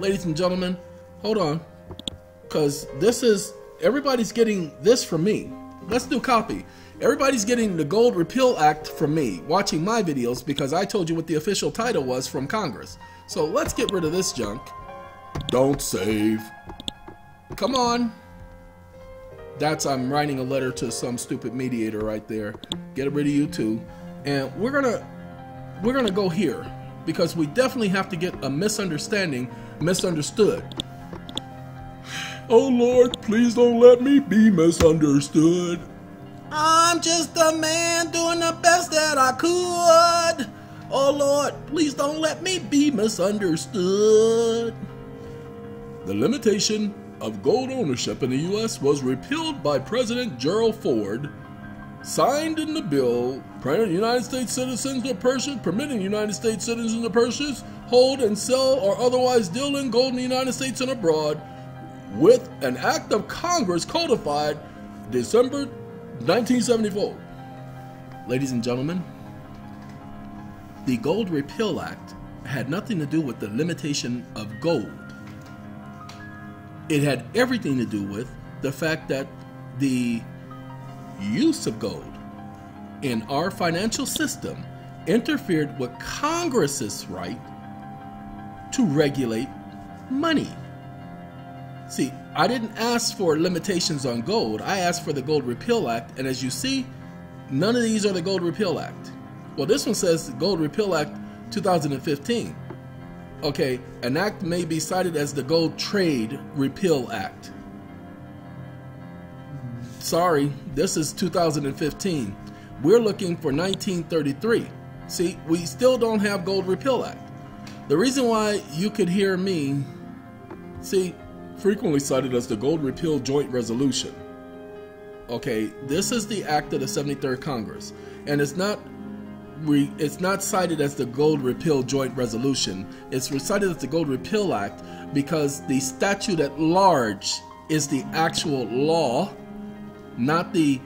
Ladies and gentlemen, hold on, because this is, everybody's getting this from me. Let's do copy. Everybody's getting the Gold Repeal Act from me, watching my videos, because I told you what the official title was from Congress. So let's get rid of this junk. Don't save. Come on. That's, I'm writing a letter to some stupid mediator right there. Get rid of you too. And we're gonna go here, because we definitely have to get a misunderstanding misunderstood. Oh Lord, please don't let me be misunderstood. I'm just a man doing the best that I could. Oh Lord, please don't let me be misunderstood. The limitation of gold ownership in the U.S. was repealed by President Gerald Ford, signed in the bill United States citizens to purchase, permitting United States citizens to purchase, hold and sell or otherwise deal in gold in the United States and abroad, with an act of Congress codified December 1974. Ladies and gentlemen, the Gold Repeal Act had nothing to do with the limitation of gold. It had everything to do with the fact that the use of gold in our financial system interfered with Congress's right to regulate money. See, I didn't ask for limitations on gold. I asked for the Gold Repeal Act, and as you see, none of these are the Gold Repeal Act. Well, this one says Gold Repeal Act 2015. Okay, an act may be cited as the Gold Trade Repeal Act. Sorry, this is 2015. We're looking for 1933. See, we still don't have Gold Repeal Act. The reason why you could hear me, see, frequently cited as the Gold Repeal Joint Resolution. Okay, this is the act of the 73rd Congress, and it's not cited as the Gold Repeal Joint Resolution. It's recited as the Gold Repeal Act because the statute at large is the actual law, not the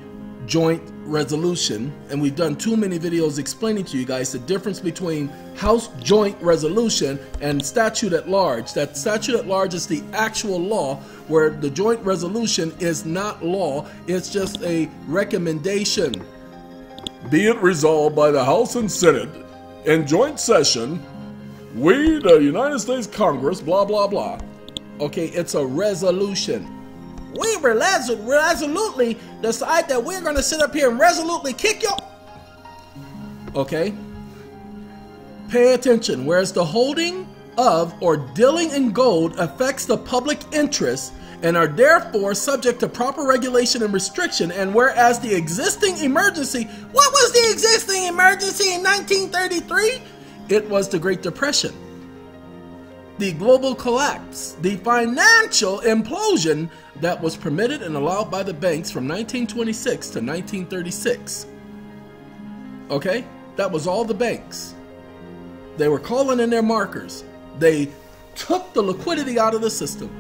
joint resolution. And we've done too many videos explaining to you guys the difference between House Joint Resolution and statute at large. That statute at large is the actual law, where the joint resolution is not law, it's just a recommendation. Be it resolved by the House and Senate in joint session, we, the United States Congress, blah, blah, blah. Okay, it's a resolution. We resolutely decide that we're going to sit up here and resolutely kick your... Okay? Pay attention. Whereas the holding of or dealing in gold affects the public interest and are therefore subject to proper regulation and restriction, and whereas the existing emergency... What was the existing emergency in 1933? It was the Great Depression, the global collapse, the financial implosion that was permitted and allowed by the banks from 1926 to 1936. Okay? That was all the banks. They were calling in their markers. They took the liquidity out of the system.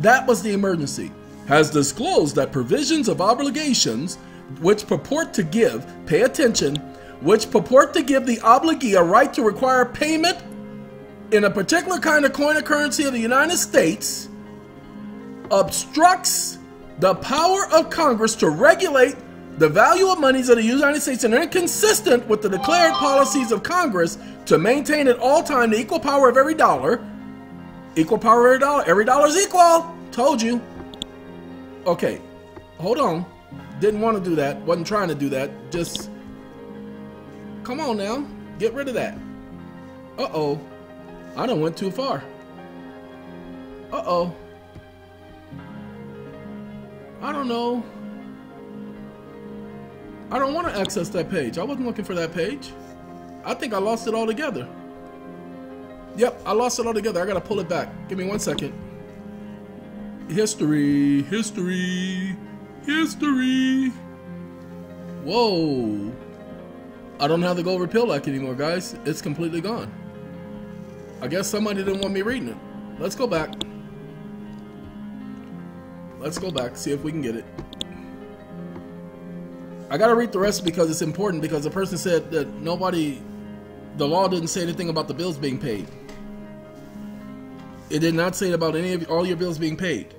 That was the emergency. Has disclosed that provisions of obligations which purport to give, pay attention, which purport to give the obligee a right to require payment in a particular kind of coin or currency of the United States obstructs the power of Congress to regulate the value of monies of the United States and are inconsistent with the declared policies of Congress to maintain at all times the equal power of every dollar. Equal power of every dollar. Every dollar is equal. Told you. Okay. Hold on. Didn't want to do that. Wasn't trying to do that. Just come on now. Get rid of that. Uh-oh. I done went too far. Uh-oh. I don't know. I don't want to access that page. I wasn't looking for that page. I think I lost it altogether. Yep, I lost it altogether. I gotta pull it back. Give me 1 second. History, history, history. Whoa. I don't have the Gold Repeal Act anymore, guys. It's completely gone. I guess somebody didn't want me reading it. Let's go back. Let's go back, see if we can get it. I gotta read the rest because it's important, because the person said that nobody, the law didn't say anything about the bills being paid. It did not say about any of all your bills being paid.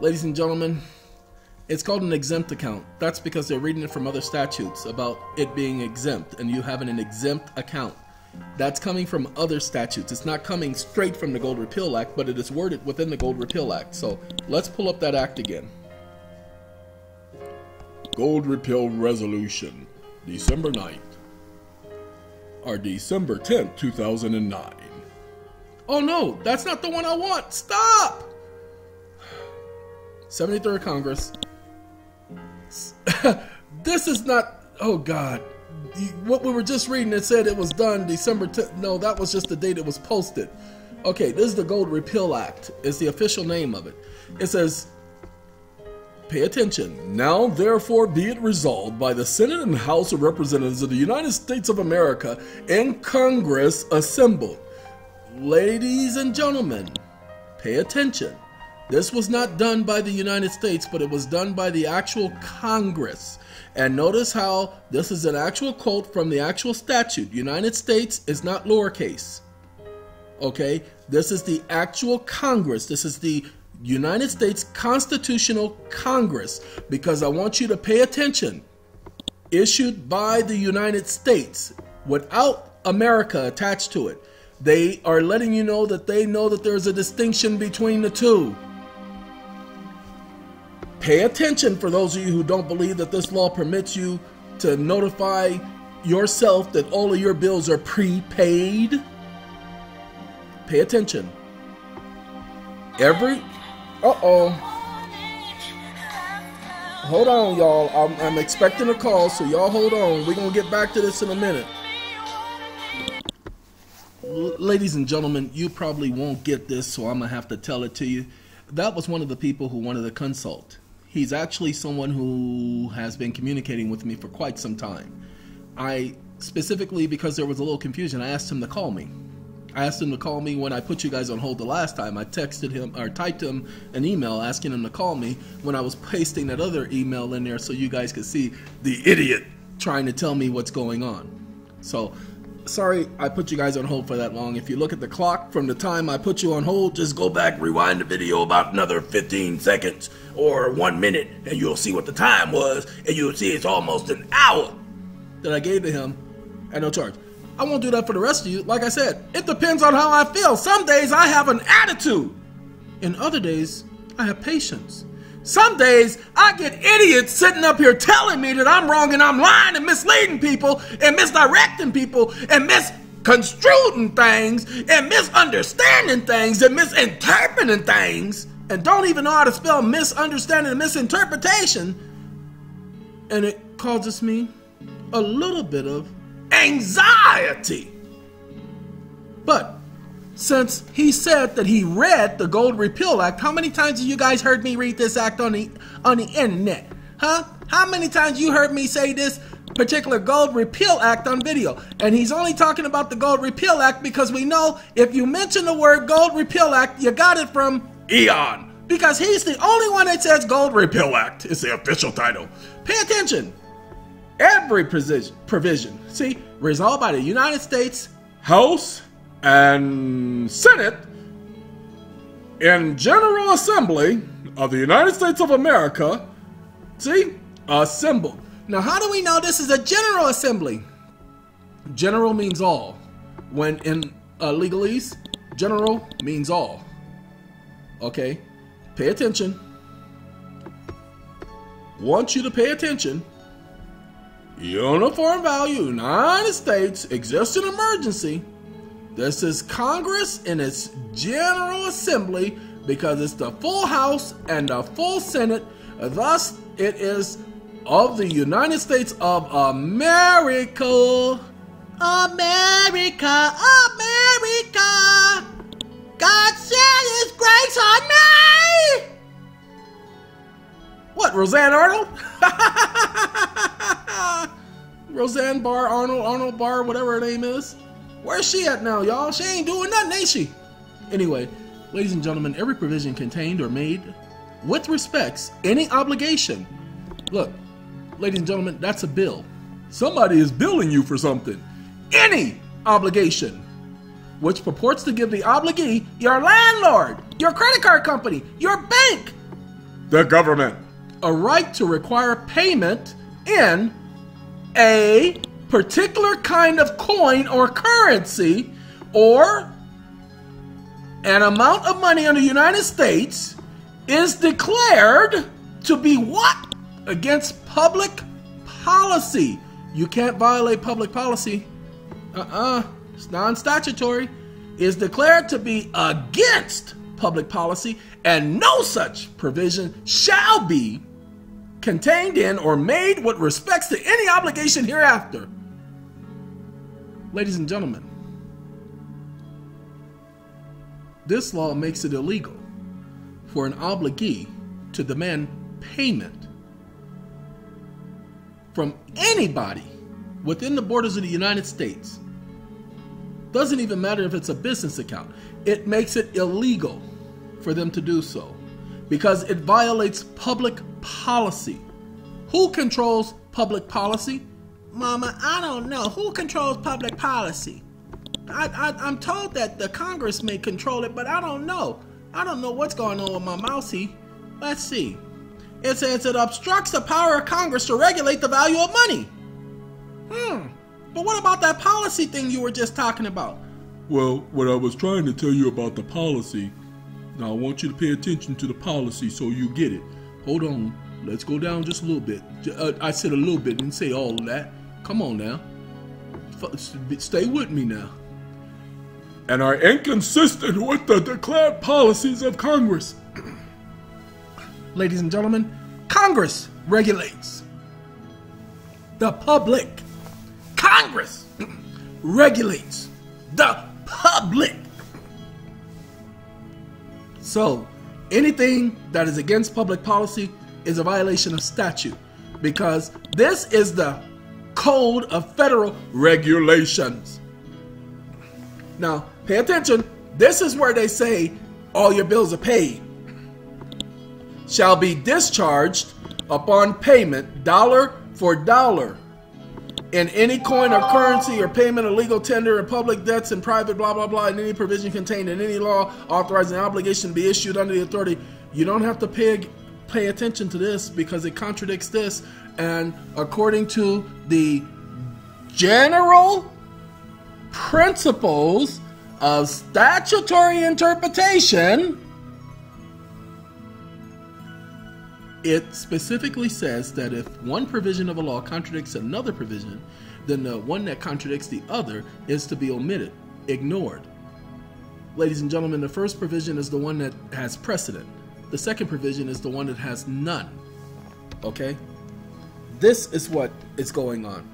Ladies and gentlemen, it's called an exempt account. That's because they're reading it from other statutes about it being exempt and you having an exempt account. That's coming from other statutes. It's not coming straight from the Gold Repeal Act, but it is worded within the Gold Repeal Act. So let's pull up that act again. Gold Repeal Resolution, December 9th, or December 10th, 2009. Oh no, that's not the one I want. Stop! 73rd Congress. This is not, oh God. What we were just reading, it said it was done December 10th. No, that was just the date it was posted. Okay, this is the Gold Repeal Act. It's the official name of it. It says, pay attention. Now, therefore, be it resolved by the Senate and House of Representatives of the United States of America and Congress assembled. Ladies and gentlemen, pay attention. This was not done by the United States, but it was done by the actual Congress. And notice how this is an actual quote from the actual statute. United States is not lowercase. Okay? This is the actual Congress. This is the United States Constitutional Congress. Because I want you to pay attention. Issued by the United States without America attached to it. They are letting you know that there's a distinction between the two. Pay attention for those of you who don't believe that this law permits you to notify yourself that all of your bills are prepaid. Pay attention. Every... Uh-oh. Hold on, y'all. I'm expecting a call, so y'all hold on. We're going to get back to this in a minute. Ladies and gentlemen, you probably won't get this, so I'm going to have to tell it to you. That was one of the people who wanted to consult. He's actually someone who has been communicating with me for quite some time. I specifically, because there was a little confusion, I asked him to call me. I asked him to call me when I put you guys on hold the last time. I texted him or typed him an email asking him to call me when I was pasting that other email in there so you guys could see the idiot trying to tell me what's going on. So, sorry I put you guys on hold for that long. If you look at the clock from the time I put you on hold, just go back, rewind the video about another 15 seconds or 1 minute, and you'll see what the time was, and you'll see it's almost an hour that I gave to him at no charge. I won't do that for the rest of you. Like I said, it depends on how I feel. Some days I have an attitude. In other days, I have patience. Some days I get idiots sitting up here telling me that I'm wrong and I'm lying and misleading people and misdirecting people and misconstruing things and misunderstanding things and misinterpreting things and don't even know how to spell misunderstanding and misinterpretation. And it causes me a little bit of anxiety. But since he said that he read the Gold Repeal Act, how many times have you guys heard me read this act on the internet? Huh? How many times you heard me say this particular Gold Repeal Act on video? And he's only talking about the Gold Repeal Act because we know if you mention the word Gold Repeal Act, you got it from EeoN, because he's the only one that says Gold Repeal Act is the official title. Pay attention. Every provision, see, resolved by the United States House and Senate in General Assembly of the United States of America, see, assembled. Now, how do we know this is a General Assembly? General means all. When in legalese, general means all. Okay, pay attention. Want you to pay attention. Uniform value, United States, exists an emergency. This is Congress in its General Assembly because it's the full House and the full Senate. Thus, it is of the United States of America. America, America. God shed His grace on me. What, Roseanne Arnold? Roseanne Barr, Arnold Barr, whatever her name is. Where's she at now, y'all? She ain't doing nothing, ain't she? Anyway, ladies and gentlemen, every provision contained or made with respects any obligation. Look, ladies and gentlemen, that's a bill. Somebody is billing you for something. Any obligation which purports to give the obligee, your landlord, your credit card company, your bank, the government, a right to require payment in a particular kind of coin or currency or an amount of money in the United States is declared to be what? Against public policy. You can't violate public policy. It's non-statutory. Is declared to be against public policy, and no such provision shall be contained in or made with respects to any obligation hereafter. Ladies and gentlemen, this law makes it illegal for an obligee to demand payment from anybody within the borders of the United States. Doesn't even matter if it's a business account. It makes it illegal for them to do so because it violates public policy. Who controls public policy? Mama, I don't know. Who controls public policy? I'm told that the Congress may control it, but I don't know. I don't know what's going on with my mousey. Let's see. It says it obstructs the power of Congress to regulate the value of money. But what about that policy thing you were just talking about? Well, what I was trying to tell you about the policy, now I want you to pay attention to the policy so you get it. Hold on, let's go down just a little bit. I said a little bit, didn't say all of that. Come on now, stay with me now. And are inconsistent with the declared policies of Congress. Ladies and gentlemen, Congress regulates the public. Congress regulates the public. So anything that is against public policy is a violation of statute, because this is the Code of Federal Regulations. Now, pay attention. This is where they say all your bills are paid. Shall be discharged upon payment, dollar for dollar, in any coin or currency or payment of legal tender and public debts and private blah, blah, blah, and any provision contained in any law authorizing an obligation to be issued under the authority. You don't have to pay attention to this because it contradicts this. And according to the general principles of statutory interpretation, it specifically says that if one provision of a law contradicts another provision, then the one that contradicts the other is to be omitted, ignored. Ladies and gentlemen, the first provision is the one that has precedent. The second provision is the one that has none. Okay? This is what is going on.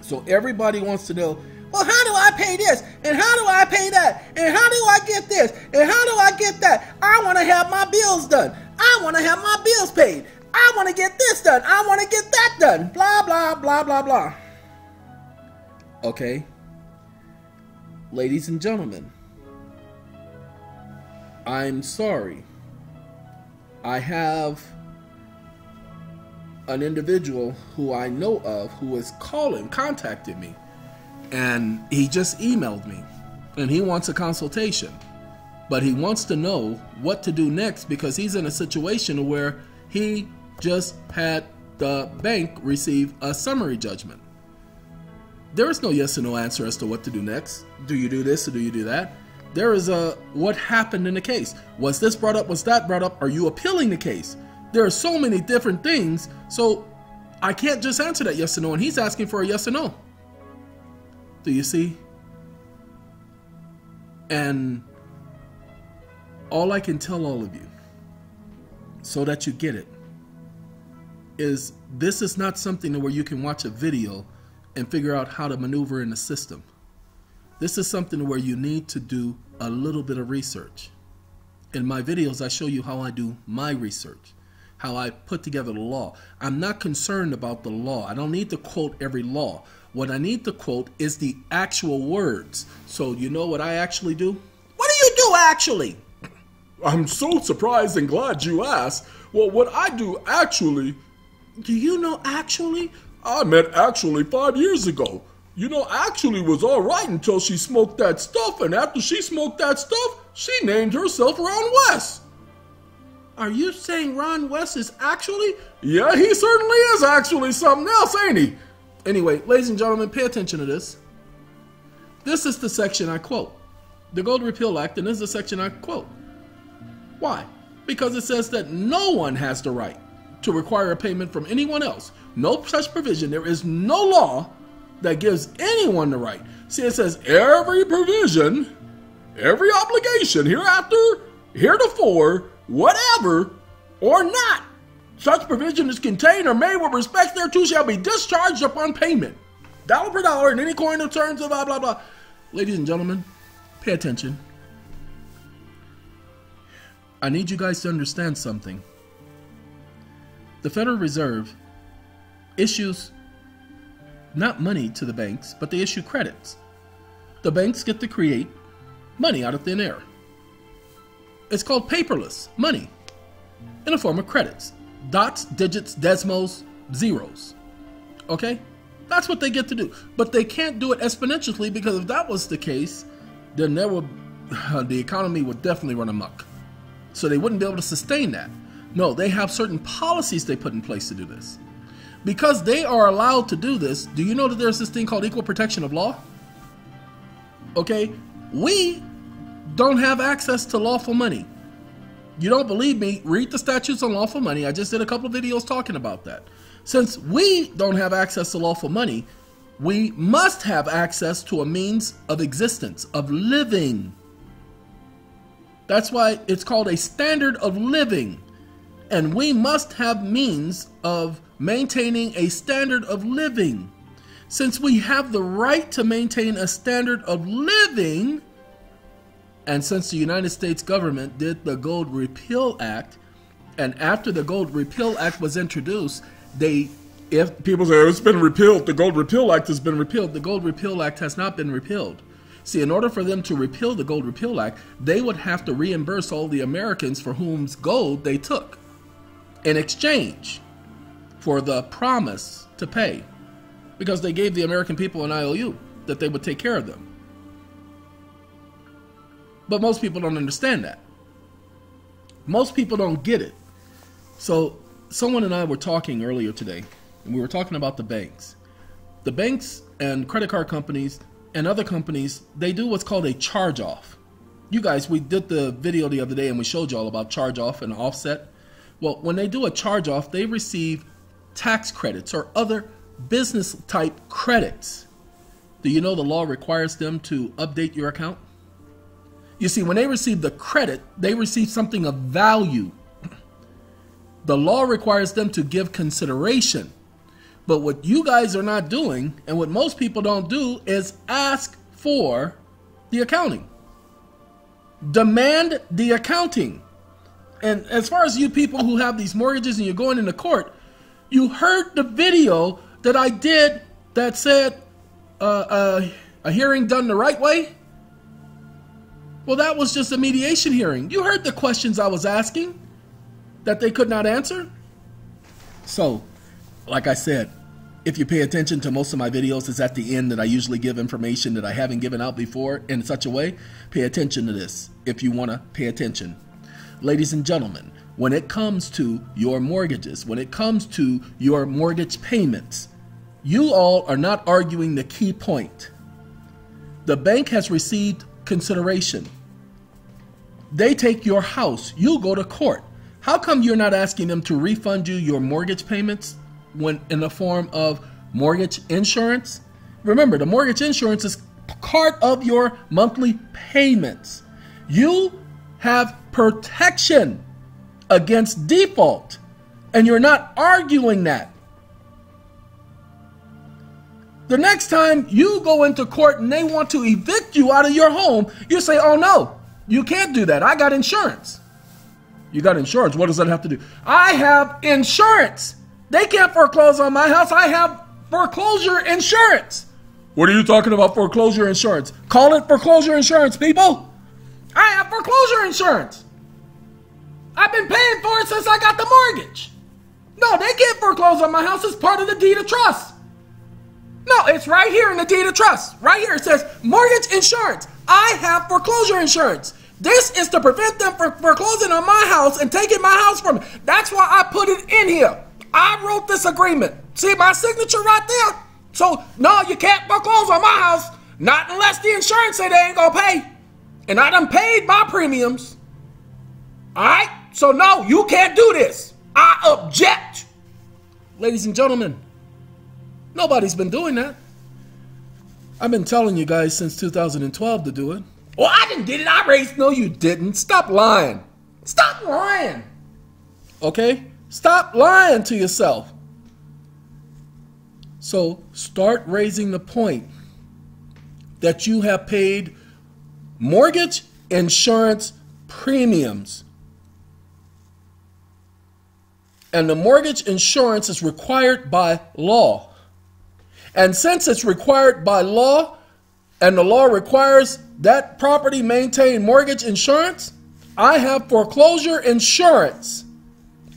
So everybody wants to know, well, how do I pay this? And how do I pay that? And how do I get this? And how do I get that? I want to have my bills done. I want to have my bills paid. I want to get this done. I want to get that done. Blah, blah, blah, blah, blah. Okay. Ladies and gentlemen, I'm sorry. I have an individual who I know of who is contacted me, and he just emailed me, and he wants a consultation. But he wants to know what to do next because he's in a situation where he just had the bank receive a summary judgment. There is no yes or no answer as to what to do next. Do you do this or do you do that? There is a what happened in the case. Was this brought up? Was that brought up? Are you appealing the case? There are so many different things. So I can't just answer that yes or no. And he's asking for a yes or no. Do you see? And all I can tell all of you, so that you get it, is this is not something where you can watch a video and figure out how to maneuver in the system. This is something where you need to do a little bit of research. In my videos, I show you how I do my research, how I put together the law. I'm not concerned about the law. I don't need to quote every law. What I need to quote is the actual words. So you know what I actually do? What do you do actually? I'm so surprised and glad you asked. Well, what I do actually... Do you know actually? I met actually 5 years ago. You know, actually was all right until she smoked that stuff, and after she smoked that stuff, she named herself Ron West. Are you saying Ron West is actually? Yeah, he certainly is actually something else, ain't he? Anyway, ladies and gentlemen, pay attention to this. This is the section I quote. The Gold Repeal Act, and this is the section I quote. Why? Because it says that no one has the right to require a payment from anyone else. No such provision. There is no law that gives anyone the right. See, it says every provision, every obligation hereafter, heretofore, whatever, or not, such provision is contained or made with respect thereto shall be discharged upon payment, dollar for dollar, in any coin or terms of blah, blah, blah. Ladies and gentlemen, pay attention. I need you guys to understand something. The Federal Reserve issues not money to the banks, but they issue credits. The banks get to create money out of thin air. It's called paperless money in the form of credits. Dots, digits, decimals, zeros. Okay? That's what they get to do. But they can't do it exponentially, because if that was the case, then there would, the economy would definitely run amok. So they wouldn't be able to sustain that. No, they have certain policies they put in place to do this. Because they are allowed to do this, do you know that there's this thing called equal protection of law? Okay, we don't have access to lawful money. You don't believe me? Read the statutes on lawful money. I just did a couple of videos talking about that. Since we don't have access to lawful money, we must have access to a means of existence, of living. That's why it's called a standard of living. and we must have means of maintaining a standard of living. Since we have the right to maintain a standard of living, and since the United States government did the Gold Repeal Act, and after the Gold Repeal Act was introduced, if people say it's been repealed, the Gold Repeal Act has been repealed. The Gold Repeal Act has not been repealed. See, in order for them to repeal the Gold Repeal Act, they would have to reimburse all the Americans for whose gold they took in exchange for the promise to pay, because they gave the American people an IOU that they would take care of them. But most people don't understand that. Most people don't get it. So someone and I were talking earlier today, and we were talking about the banks. The banks and credit card companies and other companies, they do what's called a charge-off. You guys, we did the video the other day and we showed you all about charge-off and offset. Well, when they do a charge-off, they receive tax credits or other business-type credits. Do you know the law requires them to update your account? You see, when they receive the credit, they receive something of value. The law requires them to give consideration. But what you guys are not doing, and what most people don't do, is ask for the accounting. Demand the accounting. And as far as you people who have these mortgages and you're going into court, you heard the video that I did that said a hearing done the right way. Well, that was just a mediation hearing. You heard the questions I was asking that they could not answer. So, like I said, if you pay attention to most of my videos, it's at the end that I usually give information that I haven't given out before in such a way. Pay attention to this if you want to pay attention. Ladies and gentlemen, when it comes to your mortgages, when it comes to your mortgage payments, you all are not arguing the key point. The bank has received consideration. They take your house. You go to court. How come you're not asking them to refund you your mortgage payments when in the form of mortgage insurance? Remember, the mortgage insurance is part of your monthly payments. You have protection against default, and you're not arguing that. The next time you go into court and they want to evict you out of your home, you say, oh no, you can't do that. I got insurance. You got insurance. What does that have to do? I have insurance. They can't foreclose on my house. I have foreclosure insurance. What are you talking about, foreclosure insurance? Call it foreclosure insurance, people. I have foreclosure insurance. I've been paying for it since I got the mortgage. No, they can't foreclose on my house. It's part of the deed of trust. No, it's right here in the deed of trust. Right here it says mortgage insurance. I have foreclosure insurance. This is to prevent them from foreclosing on my house and taking my house from me. That's why I put it in here. I wrote this agreement. See my signature right there? So, no, you can't foreclose on my house. Not unless the insurance say they ain't gonna pay. And I done paid my premiums. All right? So, no, you can't do this. I object. Ladies and gentlemen, nobody's been doing that. I've been telling you guys since 2012 to do it. Well, I didn't did it. I raised. No, you didn't. Stop lying. Stop lying. Okay? Stop lying to yourself. So start raising the point that you have paid mortgage insurance premiums. And the mortgage insurance is required by law. And since it's required by law, and the law requires that property maintain mortgage insurance, I have foreclosure insurance,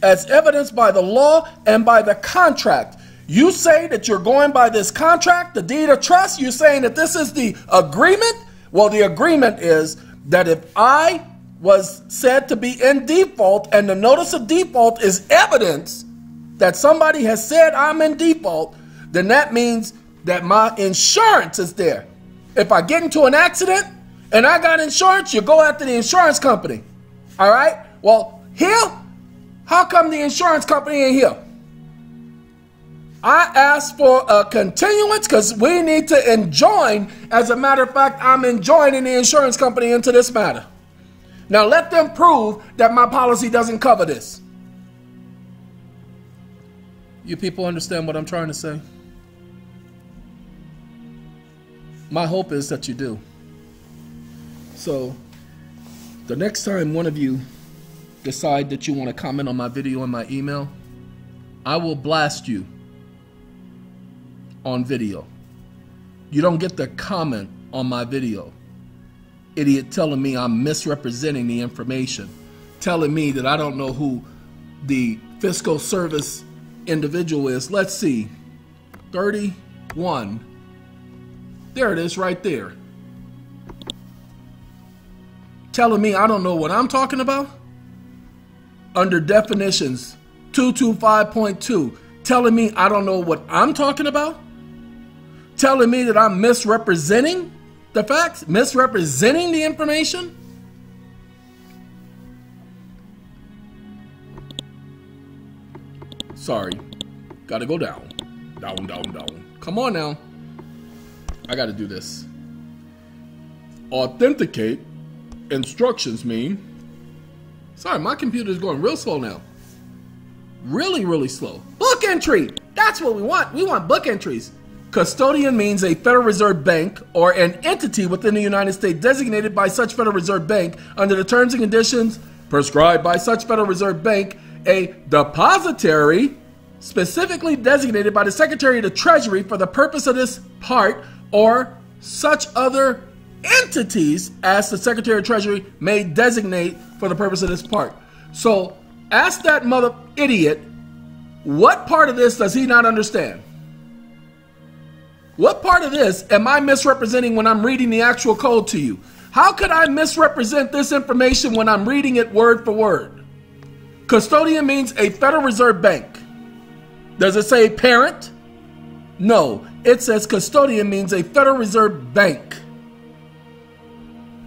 as evidenced by the law and by the contract. You say that you're going by this contract, the deed of trust. You're saying that this is the agreement. Well, the agreement is that if I was said to be in default and the notice of default is evidence that somebody has said I'm in default, then that means that my insurance is there. If I get into an accident and I got insurance, you go after the insurance company. All right? Well, here, how come the insurance company ain't here? I asked for a continuance because we need to enjoin. As a matter of fact, I'm enjoining the insurance company into this matter. Now let them prove that my policy doesn't cover this. You people understand what I'm trying to say? My hope is that you do. So the next time one of you decide that you want to comment on my video and my email, I will blast you on video. You don't get to comment on my video. Idiot telling me I'm misrepresenting the information, telling me that I don't know who the fiscal service individual is. Let's see, 31. There it is right there. Telling me I don't know what I'm talking about? Under definitions, 225.2, telling me I don't know what I'm talking about? Telling me that I'm misrepresenting the facts, misrepresenting the information? Sorry, gotta go down. Come on now. I gotta do this. Authenticate instructions mean. Sorry, my computer is going real slow now. Really, really slow. Book entry. That's what we want. We want book entries. Custodian means a Federal Reserve Bank or an entity within the United States designated by such Federal Reserve Bank under the terms and conditions prescribed by such Federal Reserve Bank, a depositary specifically designated by the Secretary of the Treasury for the purpose of this part, or such other entities as the Secretary of Treasury may designate for the purpose of this part. So ask that mother idiot, what part of this does he not understand? What part of this am I misrepresenting when I'm reading the actual code to you? How could I misrepresent this information when I'm reading it word for word? Custodian means a Federal Reserve Bank. Does it say parent? No, it says custodian means a Federal Reserve Bank.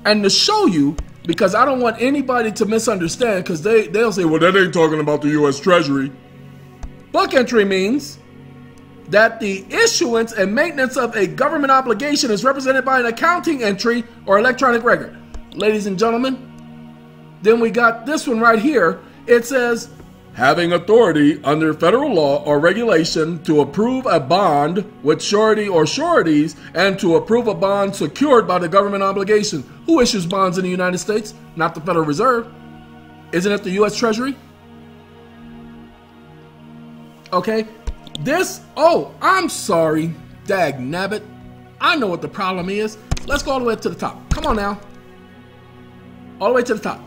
And to show you, because I don't want anybody to misunderstand, because they'll say, well, that ain't talking about the U.S. Treasury. Book entry means that the issuance and maintenance of a government obligation is represented by an accounting entry or electronic record. Ladies and gentlemen, then we got this one right here. It says, having authority under federal law or regulation to approve a bond with surety or sureties and to approve a bond secured by the government obligation. Who issues bonds in the United States? Not the Federal Reserve. Isn't it the U.S. Treasury? Okay. This, oh, I'm sorry. Dag nabbit. I know what the problem is. Let's go all the way up to the top. Come on now. All the way to the top.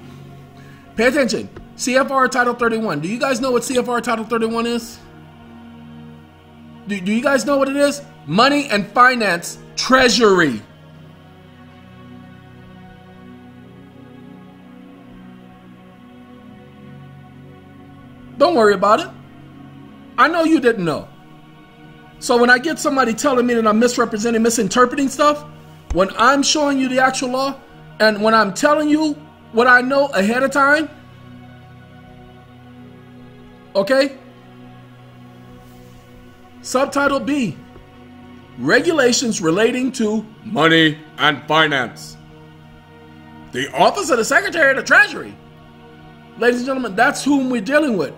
Pay attention. CFR Title 31. Do you guys know what CFR Title 31 is? Do you guys know what it is? Money and Finance Treasury. Don't worry about it. I know you didn't know. So when I get somebody telling me that I'm misrepresenting, misinterpreting stuff, when I'm showing you the actual law, and when I'm telling you what I know ahead of time, okay? Subtitle B, regulations relating to money and finance. The Office of the Secretary of the Treasury. Ladies and gentlemen, that's whom we're dealing with,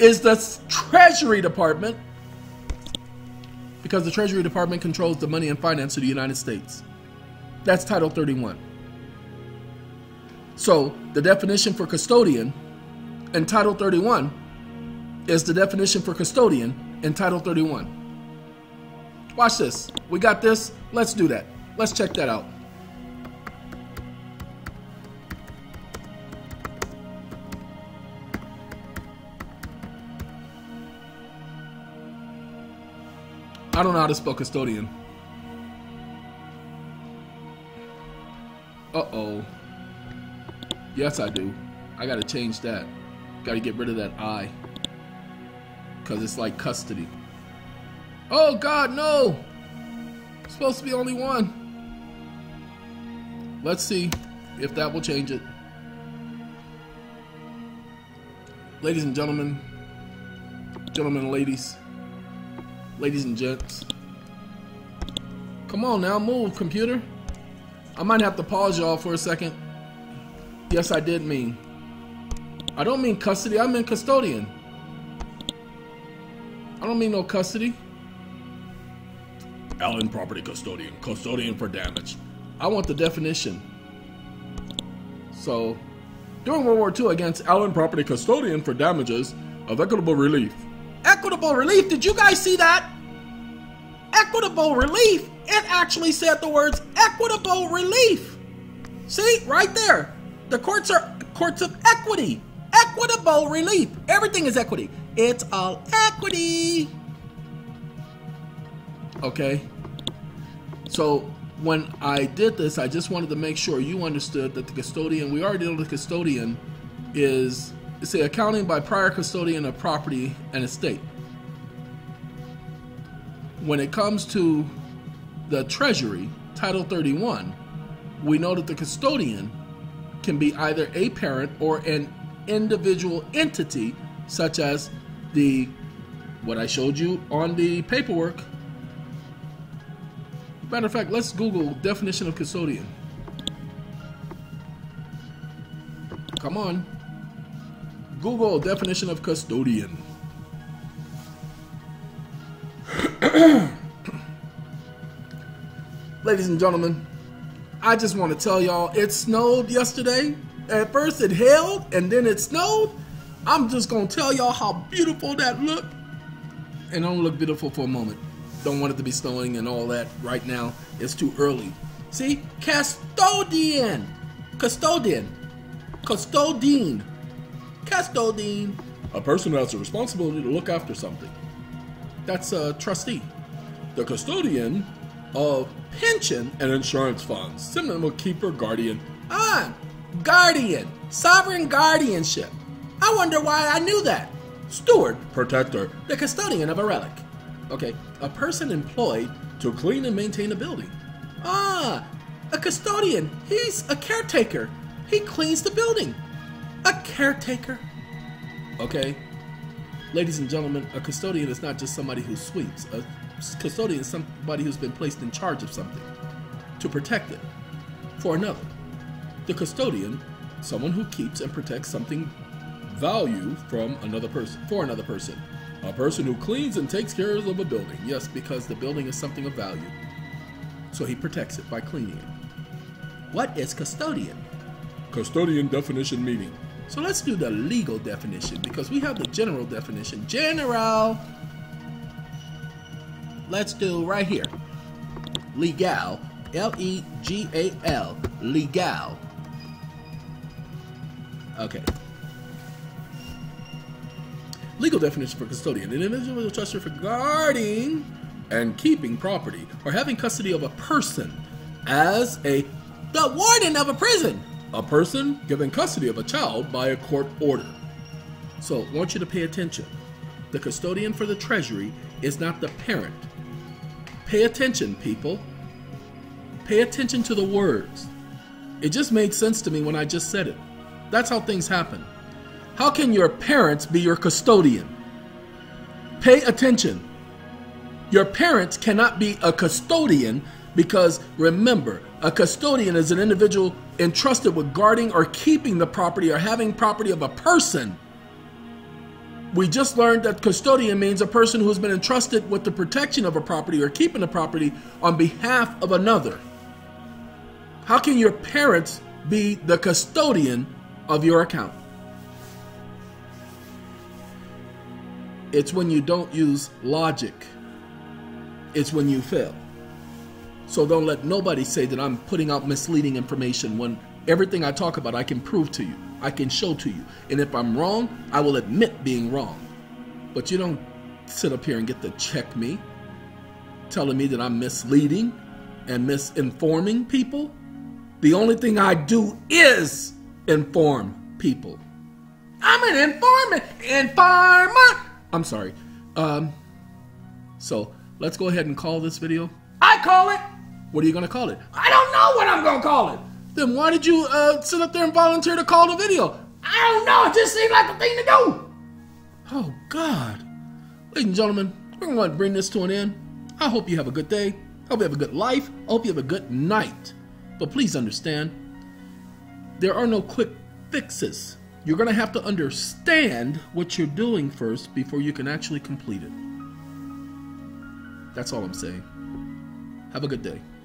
is the Treasury Department, because the Treasury Department controls the money and finance of the United States. That's Title 31. So the definition for custodian in Title 31 is the definition for custodian in Title 31. Watch this. We got this. Let's do that. Let's check that out. I don't know how to spell custodian. Uh-oh. Yes, I do. I gotta change that. Gotta get rid of that I. Because it's like custody. Oh God, no! It's supposed to be only one. Let's see if that will change it. Ladies and gentlemen, gentlemen and ladies, ladies and gents. Come on now, move, computer. I might have to pause y'all for a second. Yes, I did mean. I don't mean custody, I mean custodian. I don't mean no custody. Allen property custodian. Custodian for damage. I want the definition. So, during World War II against Allen property custodian for damages of equitable relief. Equitable relief? Did you guys see that? Equitable relief. It actually said the words equitable relief. See, right there. The courts are courts of equity. Equitable relief. Everything is equity. It's all equity. Okay. So when I did this, I just wanted to make sure you understood that the custodian, we already know the custodian is, it's the accounting by prior custodian of property and estate. When it comes to the Treasury, Title 31, we know that the custodian can be either a parent or an individual entity, such as the, what I showed you on the paperwork. Matter of fact, let's Google definition of custodian. Come on. Google definition of custodian. Ladies and gentlemen, I just want to tell y'all it snowed yesterday. At first it hailed and then it snowed. I'm just going to tell y'all how beautiful that looked. And don't look beautiful for a moment. Don't want it to be snowing and all that right now. It's too early. See? Custodian. Custodian. Custodian. Custodian. A person who has the responsibility to look after something. That's a trustee. The custodian of pension and insurance funds. Similar keeper, guardian. Ah, guardian. Sovereign guardianship. I wonder why I knew that. Steward, protector. The custodian of a relic. Okay, a person employed to clean and maintain a building. Ah, a custodian. He's a caretaker. He cleans the building. A caretaker. Okay, ladies and gentlemen, a custodian is not just somebody who sweeps. A custodian is somebody who's been placed in charge of something to protect it for another. The custodian, someone who keeps and protects something value from another person, for another person. A person who cleans and takes care of a building. Yes, because the building is something of value. So he protects it by cleaning it. What is custodian? Custodian definition meaning. So let's do the legal definition because we have the general definition. General. Let's do right here. Legal. L-E-G-A-L. Legal. Okay. Legal definition for custodian. An individual is a trustee for guarding and keeping property or having custody of a person as the warden of a prison. A person given custody of a child by a court order. So I want you to pay attention. The custodian for the Treasury is not the parent. Pay attention, people. Pay attention to the words. It just made sense to me when I just said it. That's how things happen. How can your parents be your custodian? Pay attention. Your parents cannot be a custodian because, remember, a custodian is an individual entrusted with guarding or keeping the property or having property of a person. We just learned that custodian means a person who has been entrusted with the protection of a property or keeping a property on behalf of another. How can your parents be the custodian of your account? It's when you don't use logic. It's when you fail. So don't let nobody say that I'm putting out misleading information when everything I talk about I can prove to you. I can show to you. And if I'm wrong, I will admit being wrong. But you don't sit up here and get to check me, telling me that I'm misleading and misinforming people. The only thing I do is inform people. I'm an informant. Informer. I'm sorry. So let's go ahead and call this video. I call it. What are you going to call it? I don't know what I'm going to call it. Then why did you sit up there and volunteer to call the video? I don't know. It just seemed like the thing to do. Oh, God. Ladies and gentlemen, we're going to bring this to an end. I hope you have a good day. I hope you have a good life. I hope you have a good night. But please understand, there are no quick fixes. You're going to have to understand what you're doing first before you can actually complete it. That's all I'm saying. Have a good day.